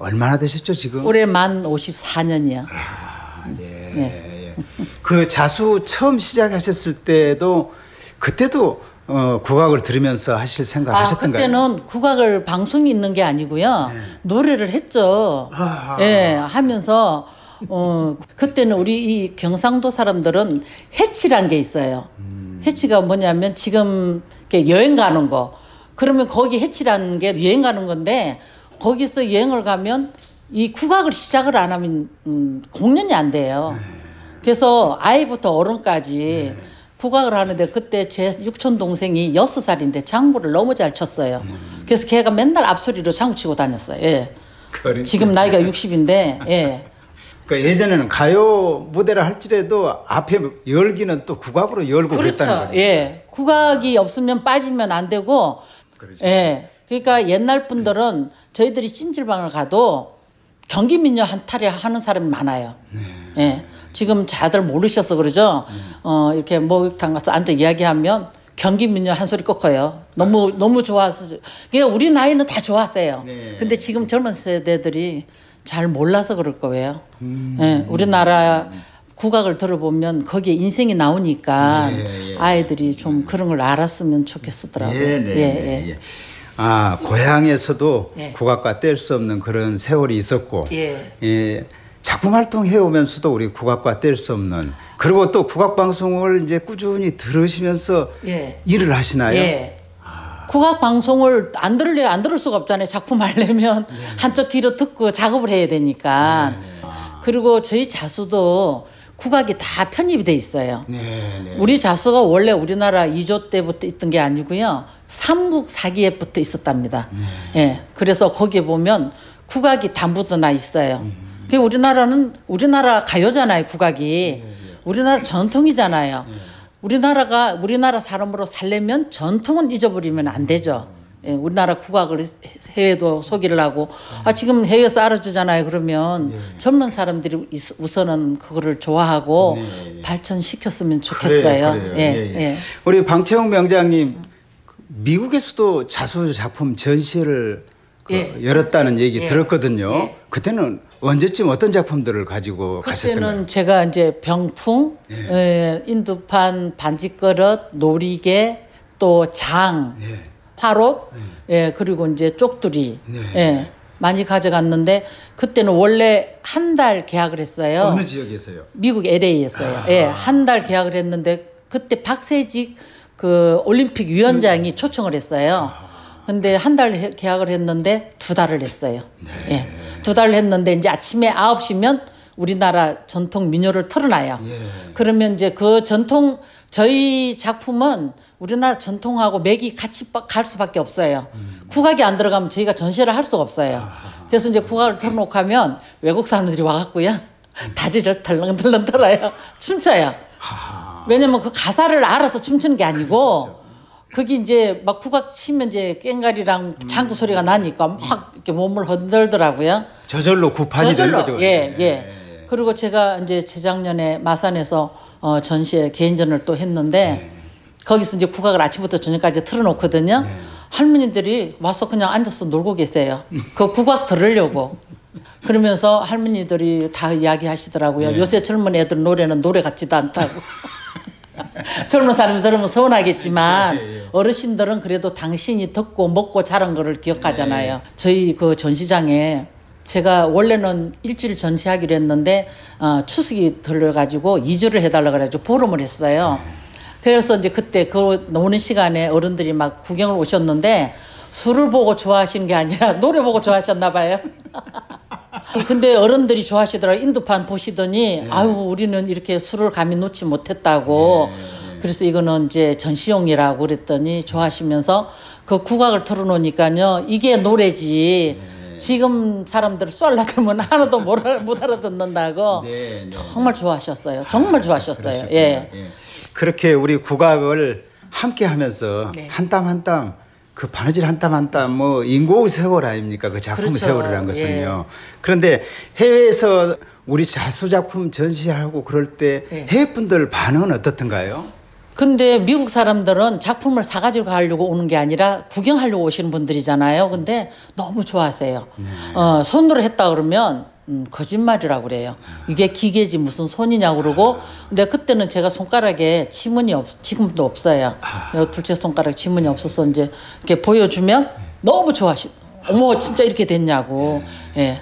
얼마나 되셨죠 지금? 올해 만 오십사 년이요. 아, 예. 예. 그 자수 처음 시작하셨을 때도 그때도. 어, 국악을 들으면서 하실 생각 아, 하셨던가요? 그때는 국악을 방송이 있는 게 아니고요. 네. 노래를 했죠. 아하. 예, 하면서 어, 그때는 우리 이 경상도 사람들은 해치란 게 있어요. 음. 해치가 뭐냐면 지금 여행 가는 거. 그러면 거기 해치라는 게 여행 가는 건데 거기서 여행을 가면 이 국악을 시작을 안 하면 음, 공연이 안 돼요. 네. 그래서 아이부터 어른까지 네. 국악을 하는데 그때 제 육촌 동생이 여섯 살인데 장구를 너무 잘 쳤어요. 음. 그래서 걔가 맨날 앞소리로 장구 치고 다녔어요. 예. 그러니까. 지금 나이가 육십인데 예. 그러니까 예전에는 가요 무대를 할지라도 앞에 열기는 또 국악으로 열고 그렇죠. 그랬다는 거예요. 예. 국악이 없으면 빠지면 안 되고 그렇죠. 예. 그러니까 옛날 분들은 네. 저희들이 찜질방을 가도 경기 민요 한 탈에 하는 사람이 많아요. 네. 예. 지금 다들 모르셔서 그러죠. 음. 어, 이렇게 목욕탕 가서 앉아 이야기하면 경기 민요 한 소리 꺾어요. 너무 아. 너무 좋아서. 그러니까 우리 나이는 다 좋았어요. 네. 근데 지금 젊은 세대들이 잘 몰라서 그럴 거예요. 음. 네, 우리나라 음. 국악을 들어보면 거기에 인생이 나오니까 예, 예. 아이들이 좀 그런 걸 알았으면 좋겠더라고요. 예, 네, 예, 예. 예. 아, 고향에서도 예. 국악과 뗄 수 없는 그런 세월이 있었고. 예. 예. 작품 활동해오면서도 우리 국악과 뗄 수 없는 그리고 또 국악방송을 이제 꾸준히 들으시면서 예. 일을 하시나요? 예. 아. 국악방송을 안 들으려 안 들을 수가 없잖아요. 작품 하려면 예. 한쪽 귀로 듣고 작업을 해야 되니까 네, 네. 아. 그리고 저희 자수도 국악이 다 편입이 돼 있어요. 네, 네. 우리 자수가 원래 우리나라 이조 때부터 있던 게 아니고요. 삼국 사기예부터 있었답니다. 네. 예. 그래서 거기에 보면 국악이 다 묻어나 있어요. 음. 그 우리나라는 우리나라 가요잖아요. 국악이 우리나라 전통이잖아요. 우리나라가 우리나라 사람으로 살려면 전통은 잊어버리면 안 되죠. 예, 우리나라 국악을 해외도 소개를 하고 아 지금 해외에서 알아주잖아요. 그러면 예. 젊은 사람들이 우선은 그거를 좋아하고 네. 발전시켰으면 좋겠어요. 그래요, 그래요. 예, 예, 예. 우리 방채용 명장님 미국에서도 자수 작품 전시회를 그 예. 열었다는 얘기 예. 들었거든요. 예. 그때는 언제쯤 어떤 작품들을 가지고 가셨던가요? 그때는 제가 이제 병풍, 예. 예, 인두판, 반지그릇, 놀이개, 또 장, 예. 화롯, 예. 예, 그리고 이제 쪽두리 예. 예, 많이 가져갔는데 그때는 원래 한 달 계약을 했어요. 어느 지역에서요? 미국 엘에이에서요. 예, 한 달 계약을 했는데 그때 박세직 그 올림픽 위원장이 음. 초청을 했어요. 아하. 근데 한 달 계약을 했는데 두 달을 했어요. 네. 예. 두 달을 했는데 이제 아침에 아홉 시면 우리나라 전통 민요를 틀어놔요. 예. 그러면 이제 그 전통 저희 작품은 우리나라 전통하고 맥이 같이 갈 수밖에 없어요. 음. 국악이 안 들어가면 저희가 전시를 할 수가 없어요. 아. 그래서 이제 국악을 틀어놓고 하면 외국 사람들이 와갖고요. 다리를 덜렁덜렁 털어요. 춤춰요. 아. 왜냐면 그 가사를 알아서 춤추는 게 아니고 그렇죠. 거기 이제 막 국악 치면 이제 꽹가리랑 장구 소리가 나니까 막 이렇게 몸을 흔들더라고요. 저절로 구판이 들거든요. 예, 예, 예. 그리고 제가 이제 재작년에 마산에서 어, 전시회 개인전을 또 했는데 예. 거기서 이제 국악을 아침부터 저녁까지 틀어놓거든요. 예. 할머니들이 와서 그냥 앉아서 놀고 계세요. 그 국악 들으려고. 그러면서 할머니들이 다 이야기하시더라고요. 예. 요새 젊은 애들 노래는 노래 같지도 않다고. 젊은 사람이 들으면 서운하겠지만 예, 예. 어르신들은 그래도 당신이 듣고 먹고 자란 거를 기억하잖아요. 예, 예. 저희 그 전시장에 제가 원래는 일주일 전시하기로 했는데 어, 추석이 들려가지고 이 주를 해달라고 해가지고 보름을 했어요. 예. 그래서 이제 그때 그 오는 시간에 어른들이 막 구경을 오셨는데 술을 보고 좋아하시는 게 아니라 노래 보고 좋아하셨나 봐요. 근데 어른들이 좋아하시더라고요. 인도판 보시더니 예. 아유 우리는 이렇게 술을 감히 놓지 못했다고 예. 그래서 이거는 이제 전시용이라고 그랬더니 좋아하시면서 그 국악을 틀어놓으니까요 이게 노래지 예. 지금 사람들을 쏠라 그러면 하나도 못 알아듣는다고 네, 네. 정말 좋아하셨어요. 정말 좋아하셨어요. 아, 예. 예. 그렇게 우리 국악을 함께 하면서 네. 한 땀 한 땀 그 바느질 한 땀 한 땀 뭐 인고의 세월 아닙니까? 그 작품 그렇죠. 세월이란 것은요. 예. 그런데 해외에서 우리 자수 작품 전시하고 그럴 때 예. 해외 분들 반응은 어떻던가요? 근데 미국 사람들은 작품을 사가지고 가려고 오는 게 아니라 구경하려고 오시는 분들이잖아요. 근데 너무 좋아하세요. 네. 어, 손으로 했다 그러면 음, 거짓말이라고 그래요. 이게 기계지 무슨 손이냐고 그러고. 근데 그때는 제가 손가락에 지문이 없, 지금도 없어요. 둘째 손가락 지문이 없어서 이제 이렇게 보여주면 너무 좋아하시. 어머 진짜 이렇게 됐냐고. 예.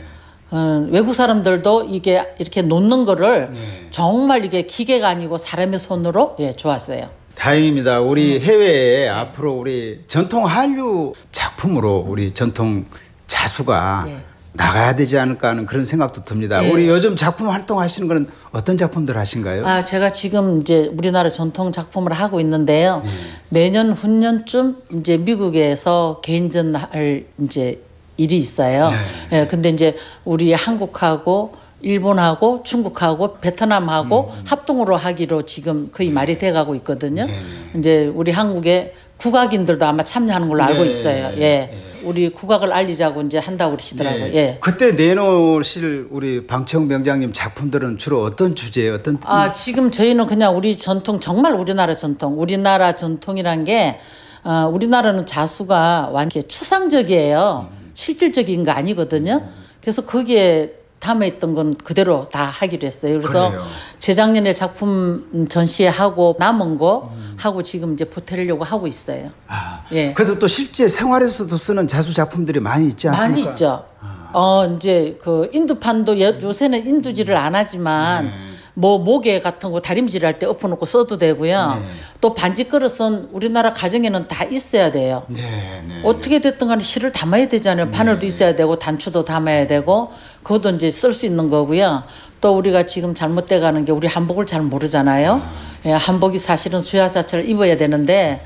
어, 외국 사람들도 이게 이렇게 놓는 거를 정말 이게 기계가 아니고 사람의 손으로 예, 좋았어요. 다행입니다. 우리 해외에 앞으로 우리 전통 한류 작품으로 우리 전통 자수가 예. 나가야 되지 않을까 하는 그런 생각도 듭니다. 예. 우리 요즘 작품 활동하시는 건 어떤 작품들 하신가요? 아, 제가 지금 이제 우리나라 전통 작품을 하고 있는데요. 예. 내년 후년쯤 이제 미국에서 개인전 할 이제 일이 있어요. 예. 예, 근데 이제 우리 한국하고 일본하고 중국하고 베트남하고 음. 합동으로 하기로 지금 거의 말이 돼가고 있거든요. 예. 이제 우리 한국에 국악인들도 아마 참여하는 걸로 알고 네, 있어요. 예. 네. 우리 국악을 알리자고 이제 한다고 그러시더라고요. 네. 예. 그때 내놓으실 우리 방청 명장님 작품들은 주로 어떤 주제에 어떤 아, 지금 저희는 그냥 우리 전통 정말 우리나라 전통. 우리나라 전통이란 게 어, 우리나라는 자수가 완전히 추상적이에요. 음. 실질적인 거 아니거든요. 음. 그래서 거기에 담아있던 건 그대로 다 하기로 했어요. 그래서 그래요. 재작년에 작품 전시회하고 남은 거 음. 하고 지금 이제 보태려고 하고 있어요. 아, 예. 그래도 또 실제 생활에서도 쓰는 자수 작품들이 많이 있지 않습니까? 많이 있죠. 아. 어 이제 그 인두판도 예, 요새는 인두질을 안 하지만 네. 뭐 모개 같은 거 다림질 할 때 엎어놓고 써도 되고요. 네. 또 반지 그릇은 우리나라 가정에는 다 있어야 돼요. 네, 네, 어떻게 됐든 간에 실을 담아야 되잖아요. 네. 바늘도 있어야 되고 단추도 담아야 되고 그것도 이제 쓸 수 있는 거고요. 또 우리가 지금 잘못돼 가는 게 우리 한복을 잘 모르잖아요. 네. 예, 한복이 사실은 수야사처럼 입어야 되는데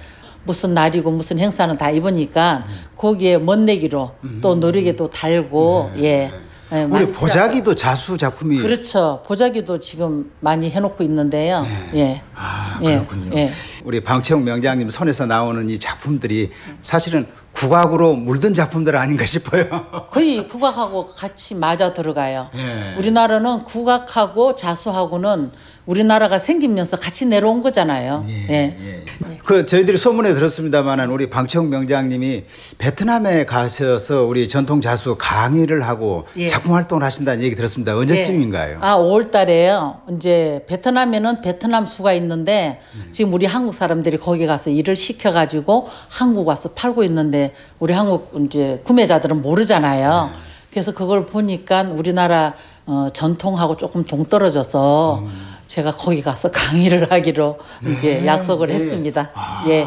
무슨 날이고 무슨 행사는 다 입으니까 네. 거기에 멋내기로 음. 또 노리개도 달고 네. 예. 네, 우리 보자기도 자수 작품이 그렇죠. 보자기도 지금 많이 해놓고 있는데요. 네. 예. 아 그렇군요. 예. 우리 방채용 명장님 손에서 나오는 이 작품들이 사실은 국악으로 물든 작품들 아닌가 싶어요. 거의 국악하고 같이 맞아 들어가요. 예. 우리나라는 국악하고 자수하고는 우리나라가 생기면서 같이 내려온 거잖아요. 예. 예. 예. 그 저희들이 소문에 들었습니다만은 우리 방채용 명장님이 베트남에 가셔서 우리 전통 자수 강의를 하고 예. 작품 활동을 하신다는 얘기 들었습니다. 언제쯤인가요? 예. 아 오월 달에요. 이제 베트남에는 베트남 수가 있는데 음. 지금 우리 한국 사람들이 거기 가서 일을 시켜가지고 한국 와서 팔고 있는데 우리 한국 이제 구매자들은 모르잖아요. 네. 그래서 그걸 보니까 우리나라 어, 전통하고 조금 동떨어져서. 음. 제가 거기 가서 강의를 하기로 네, 이제 약속을 네. 했습니다. 아, 예.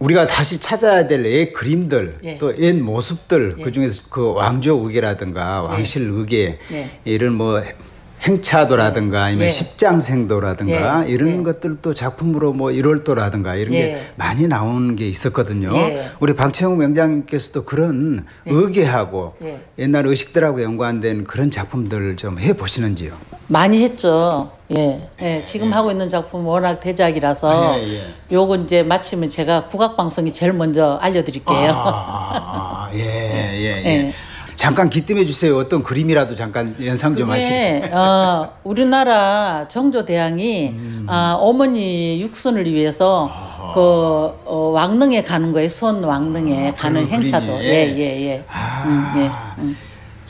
우리가 다시 찾아야 될 옛 그림들, 예. 또 옛 모습들, 예. 그 중에서 그 왕조 의궤라든가 왕실 의궤 예. 이런 뭐 행차도라든가 아니면 예. 십장생도라든가 예. 이런 예. 것들도 작품으로 뭐 일월도라든가 이런 예. 게 많이 나오는 게 있었거든요. 예. 우리 방채용 명장님께서도 그런 예. 의계하고 예. 옛날 의식들하고 연관된 그런 작품들을 좀 해보시는지요? 많이 했죠. 예, 예. 지금 예. 하고 있는 작품 워낙 대작이라서 예. 예. 요거 이제 마치면 제가 국악방송이 제일 먼저 알려드릴게요. 아, 예, 예, 예. 예. 잠깐 기뜸해 주세요. 어떤 그림이라도 잠깐 연상 좀 하시죠. 어, 우리나라 정조대왕이 음. 어, 어머니 육순을 위해서 아. 그 어, 왕릉에 가는 거예요. 수원 왕릉에 아, 가는 행차도. 예예예. 예, 예. 아. 음, 예. 음.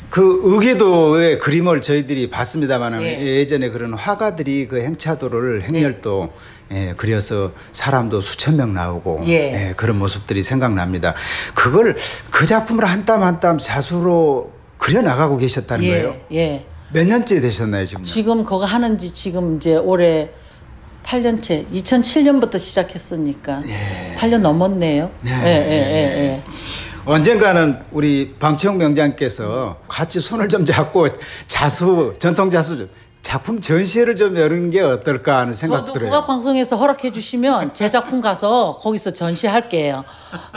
그 의궤도의 그림을 저희들이 봤습니다만 예. 예전에 그런 화가들이 그 행차도를 행렬도 예. 예, 그려서 사람도 수천 명 나오고 예. 예, 그런 모습들이 생각납니다. 그걸 그 작품을 한 땀 한 땀 자수로 그려나가고 계셨다는 예. 거예요? 예. 몇 년째 되셨나요 지금? 지금 그거 하는 지 지금 이제 올해 팔 년째, 이천칠 년부터 시작했으니까 예. 팔 년 넘었네요. 예. 예, 예, 예, 예. 언젠가는 우리 방채용 명장께서 같이 손을 좀 잡고 자수, 전통 자수 작품 전시회를 좀 여는 게 어떨까 하는 생각 들어요. 저도 국악방송에서 허락해 주시면 제 작품 가서 거기서 전시할게요.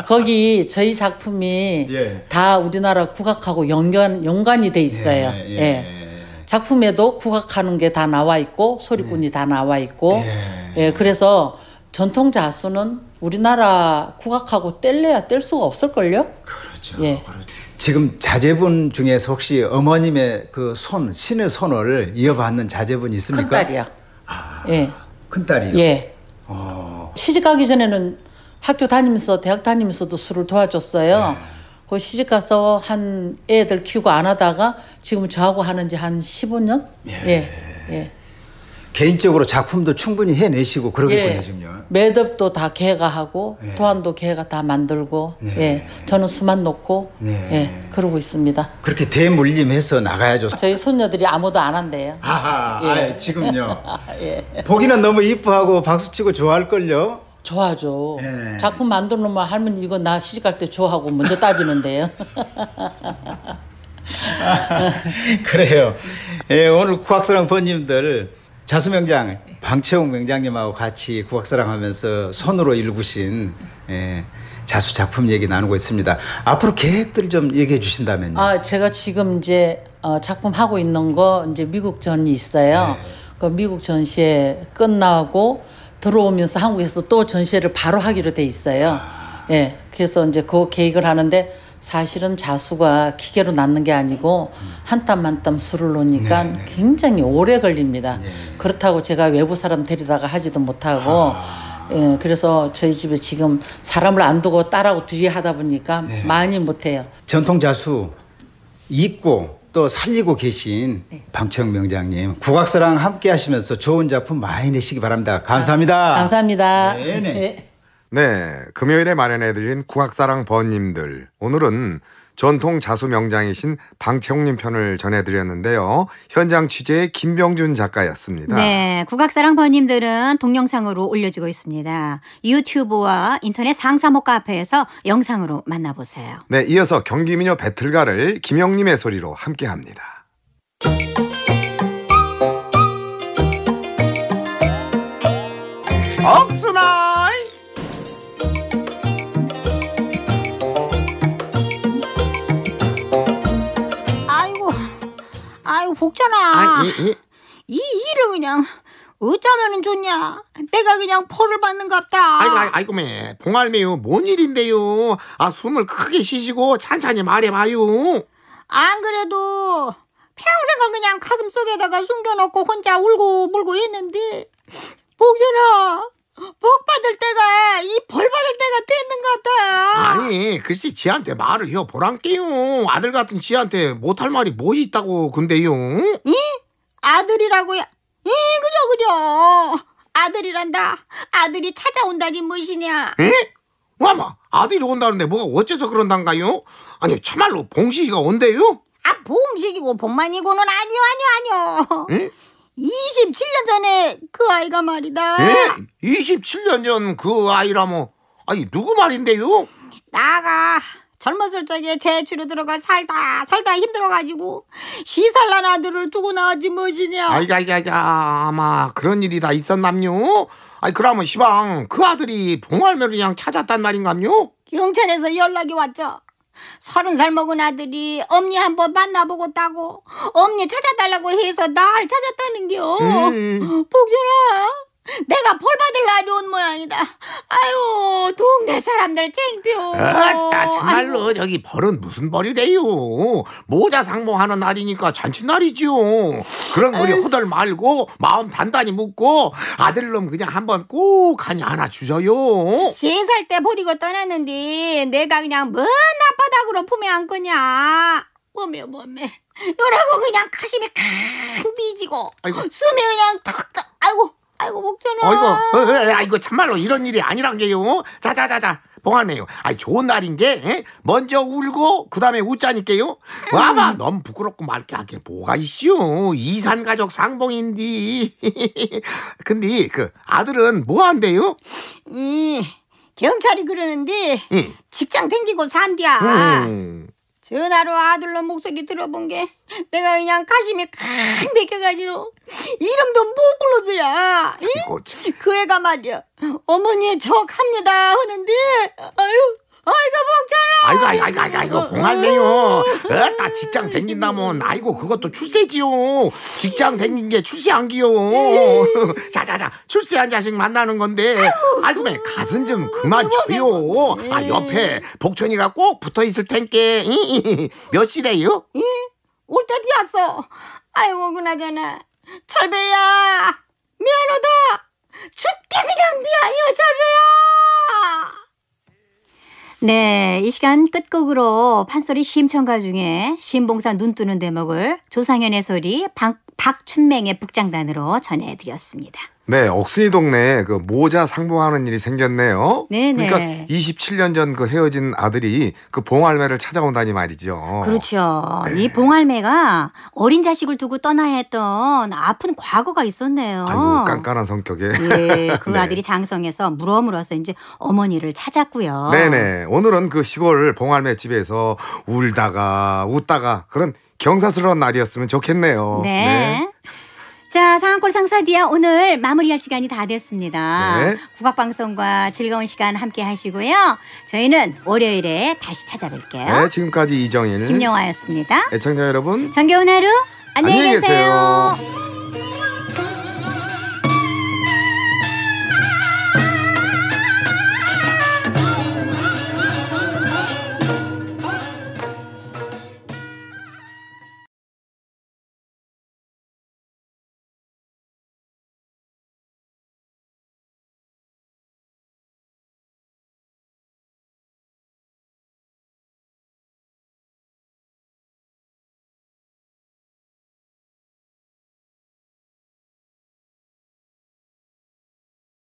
거기 저희 작품이 예. 다 우리나라 국악하고 연관, 연관이 돼 있어요. 예, 예. 예. 작품에도 국악하는 게 다 나와 있고 소리꾼이 예. 다 나와 있고 예. 예, 그래서 전통 자수는 우리나라 국악하고 뗄래야 뗄 수가 없을걸요? 그렇죠. 예. 그렇죠. 지금 자제분 중에서 혹시 어머님의 그 손, 신의 손을 이어받는 자제분이 있습니까? 큰딸이요. 아, 예. 큰딸이요? 예. 어. 시집가기 전에는 학교 다니면서 대학 다니면서도 술을 도와줬어요. 예. 그 시집가서 한 애들 키우고 안 하다가 지금 저하고 하는 지 한 십오 년? 예. 예. 예. 개인적으로 작품도 충분히 해내시고 그러겠군요. 예. 지금요. 매듭도 다 걔가 하고 예. 도안도 걔가 다 만들고 예. 예. 저는 수만 놓고 예. 예. 그러고 있습니다. 그렇게 대물림해서 나가야죠. 저희 손녀들이 아무도 안 한대요. 아하, 예. 아, 지금요. 예. 보기는 너무 이쁘하고 박수치고 좋아할걸요. 좋아하죠. 예. 작품 만들어 놓으면 할머니 이거 나 시집갈 때 좋아하고 먼저 따지는데요. 아, 그래요. 예, 오늘 국악사랑 번님들 자수명장, 방채용 명장님하고 같이 국악사랑하면서 손으로 일구신 예, 자수 작품 얘기 나누고 있습니다. 앞으로 계획들 좀 얘기해 주신다면요. 아, 제가 지금 이제 어, 작품 하고 있는 거 이제 미국 전이 있어요. 네. 그 미국 전시회 끝나고 들어오면서 한국에서 또 전시회를 바로 하기로 돼 있어요. 아. 예, 그래서 이제 그 계획을 하는데. 사실은 자수가 기계로 낳는 게 아니고 한 땀 한 땀 술을 놓으니까 네네. 굉장히 오래 걸립니다. 네네. 그렇다고 제가 외부 사람 데리다가 하지도 못하고 아... 예, 그래서 저희 집에 지금 사람을 안 두고 딸하고 둘이 하다 보니까 네. 많이 못해요. 전통 자수 잊고 또 살리고 계신 네. 방채용 명장님 국악사랑 함께 하시면서 좋은 작품 많이 내시기 바랍니다. 감사합니다. 아, 감사합니다. 네네. 네. 네, 금요일에 마련해드린 국악사랑 번님들, 오늘은 전통 자수 명장이신 방채용님 편을 전해드렸는데요. 현장 취재의 김병준 작가였습니다. 네, 국악사랑 번님들은 동영상으로 올려지고 있습니다. 유튜브와 인터넷 상사목 카페에서 영상으로 만나보세요. 네, 이어서 경기미녀 배틀가를 김영님의 소리로 함께합니다. 억순아! 복잖아. 아, 이, 이. 이 일을 그냥 어쩌면 좋냐. 내가 그냥 포를 받는갑다. 아이고 아이고 매 봉알매요. 뭔 일인데요. 아 숨을 크게 쉬시고 찬찬히 말해봐요. 안 그래도 평생을 그냥 가슴 속에다가 숨겨놓고 혼자 울고 물고 했는데 복잖아. 복 받을 때가 이 벌 받을 때가 됐는 같아. 아니 글쎄 지한테 말을 해 보란께요. 아들 같은 지한테 못할 말이 뭐 있다고 근데요. 응? 아들이라고요? 응 그려 그려. 아들이란다. 아들이 찾아온다니 무엇이냐. 응? 와마 아들이 온다는데 뭐가 어째서 그런단가요? 아니 참말로 봉식이가 온대요? 아 봉식이고 봉만이고는 아니요 아니요 아니요. 응? 이십칠 년 전에 그 아이가 말이다. 에? 이십칠 년 전 그 아이라며. 아니 누구 말인데요? 나가 젊었을 적에 재취로 들어가 살다 살다 힘들어가지고 시살난 아들을 두고 나왔지 무엇이냐. 아이가 아이가 아마 그런 일이 다 있었남요. 아이 그러면 시방 그 아들이 봉할매를 그냥 찾았단 말인가요? 경찰에서 연락이 왔죠. 서른 살 먹은 아들이 엄니 한번 만나보겠다고 엄니 찾아달라고 해서 날 찾았다는겨. 음. 복준아 내가 벌 받을 날이 온 모양이다. 아유 동네 사람들 창피오. 아따 정말로 아이고. 저기 벌은 무슨 벌이래요. 모자 상봉하는 날이니까 잔칫날이지요. 그런 거리 호들 말고 마음 단단히 묻고 아들놈 그냥 한번 꼭 간이 안아주셔요. 세 살 때 버리고 떠났는데 내가 그냥 먼 앞바닥으로 품에 안거냐. 몸에 몸에 요라고 그냥 가슴이 칵 미지고 아이고. 숨이 그냥 탁 아이고 아이고 목전아. 아이고, 아이고 참말로 이런 일이 아니란 게요. 자자자자 봉할매요. 아이 좋은 날인 게 에? 먼저 울고 그 다음에 웃자니까요. 와봐 너무 부끄럽고 말게 하게 뭐가 있슈. 이산 가족 상봉인디. 근데 그 아들은 뭐 한대요? 음 경찰이 그러는데 응. 직장 댕기고 산디야. 음. 전화로 아들로 목소리 들어본 게 내가 그냥 가슴이 칵 맥혀가지고 이름도 못 불러서야. 그 애가 말이야 어머니 저갑니다 하는데 아유 아이고 먹잖아. 아이고 아이고 아이고 아이고 봉할매요. 나 직장 댕긴다면 아이고 그것도 출세지요. 직장 댕긴 게 출세 안기요. 자자자 출세한 자식 만나는 건데 아이고 매 가슴 좀 그만 줘요. 아 옆에 복천이가 꼭 붙어 있을 텐께. 몇 시래요? 응? 올 때 비왔어. 아이고 그나저나 철배야 미안하다. 죽게 그냥 미안해요 철배야. 네, 이 시간 끝곡으로 판소리 심청가 중에 신봉사 눈뜨는 대목을 조상현의 소리 박, 박춘맹의 북장단으로 전해드렸습니다. 네, 억순이 동네에 그 모자 상봉하는 일이 생겼네요. 네네. 그러니까 이십칠 년 전 그 헤어진 아들이 그 봉할매를 찾아온다니 말이죠. 그렇죠. 네. 이 봉할매가 어린 자식을 두고 떠나야 했던 아픈 과거가 있었네요. 아이고 깐깐한 성격에. 네, 그 네. 아들이 장성에서 물어물어서 이제 어머니를 찾았고요. 네네. 오늘은 그 시골 봉할매 집에서 울다가 웃다가 그런 경사스러운 날이었으면 좋겠네요. 네. 네. 자, 상암골 상사디야 오늘 마무리할 시간이 다 됐습니다. 네. 국악방송과 즐거운 시간 함께 하시고요. 저희는 월요일에 다시 찾아뵐게요. 네, 지금까지 이정일, 김영화였습니다. 애청자 여러분, 정겨운 하루 안녕히, 안녕히 계세요. 계세요.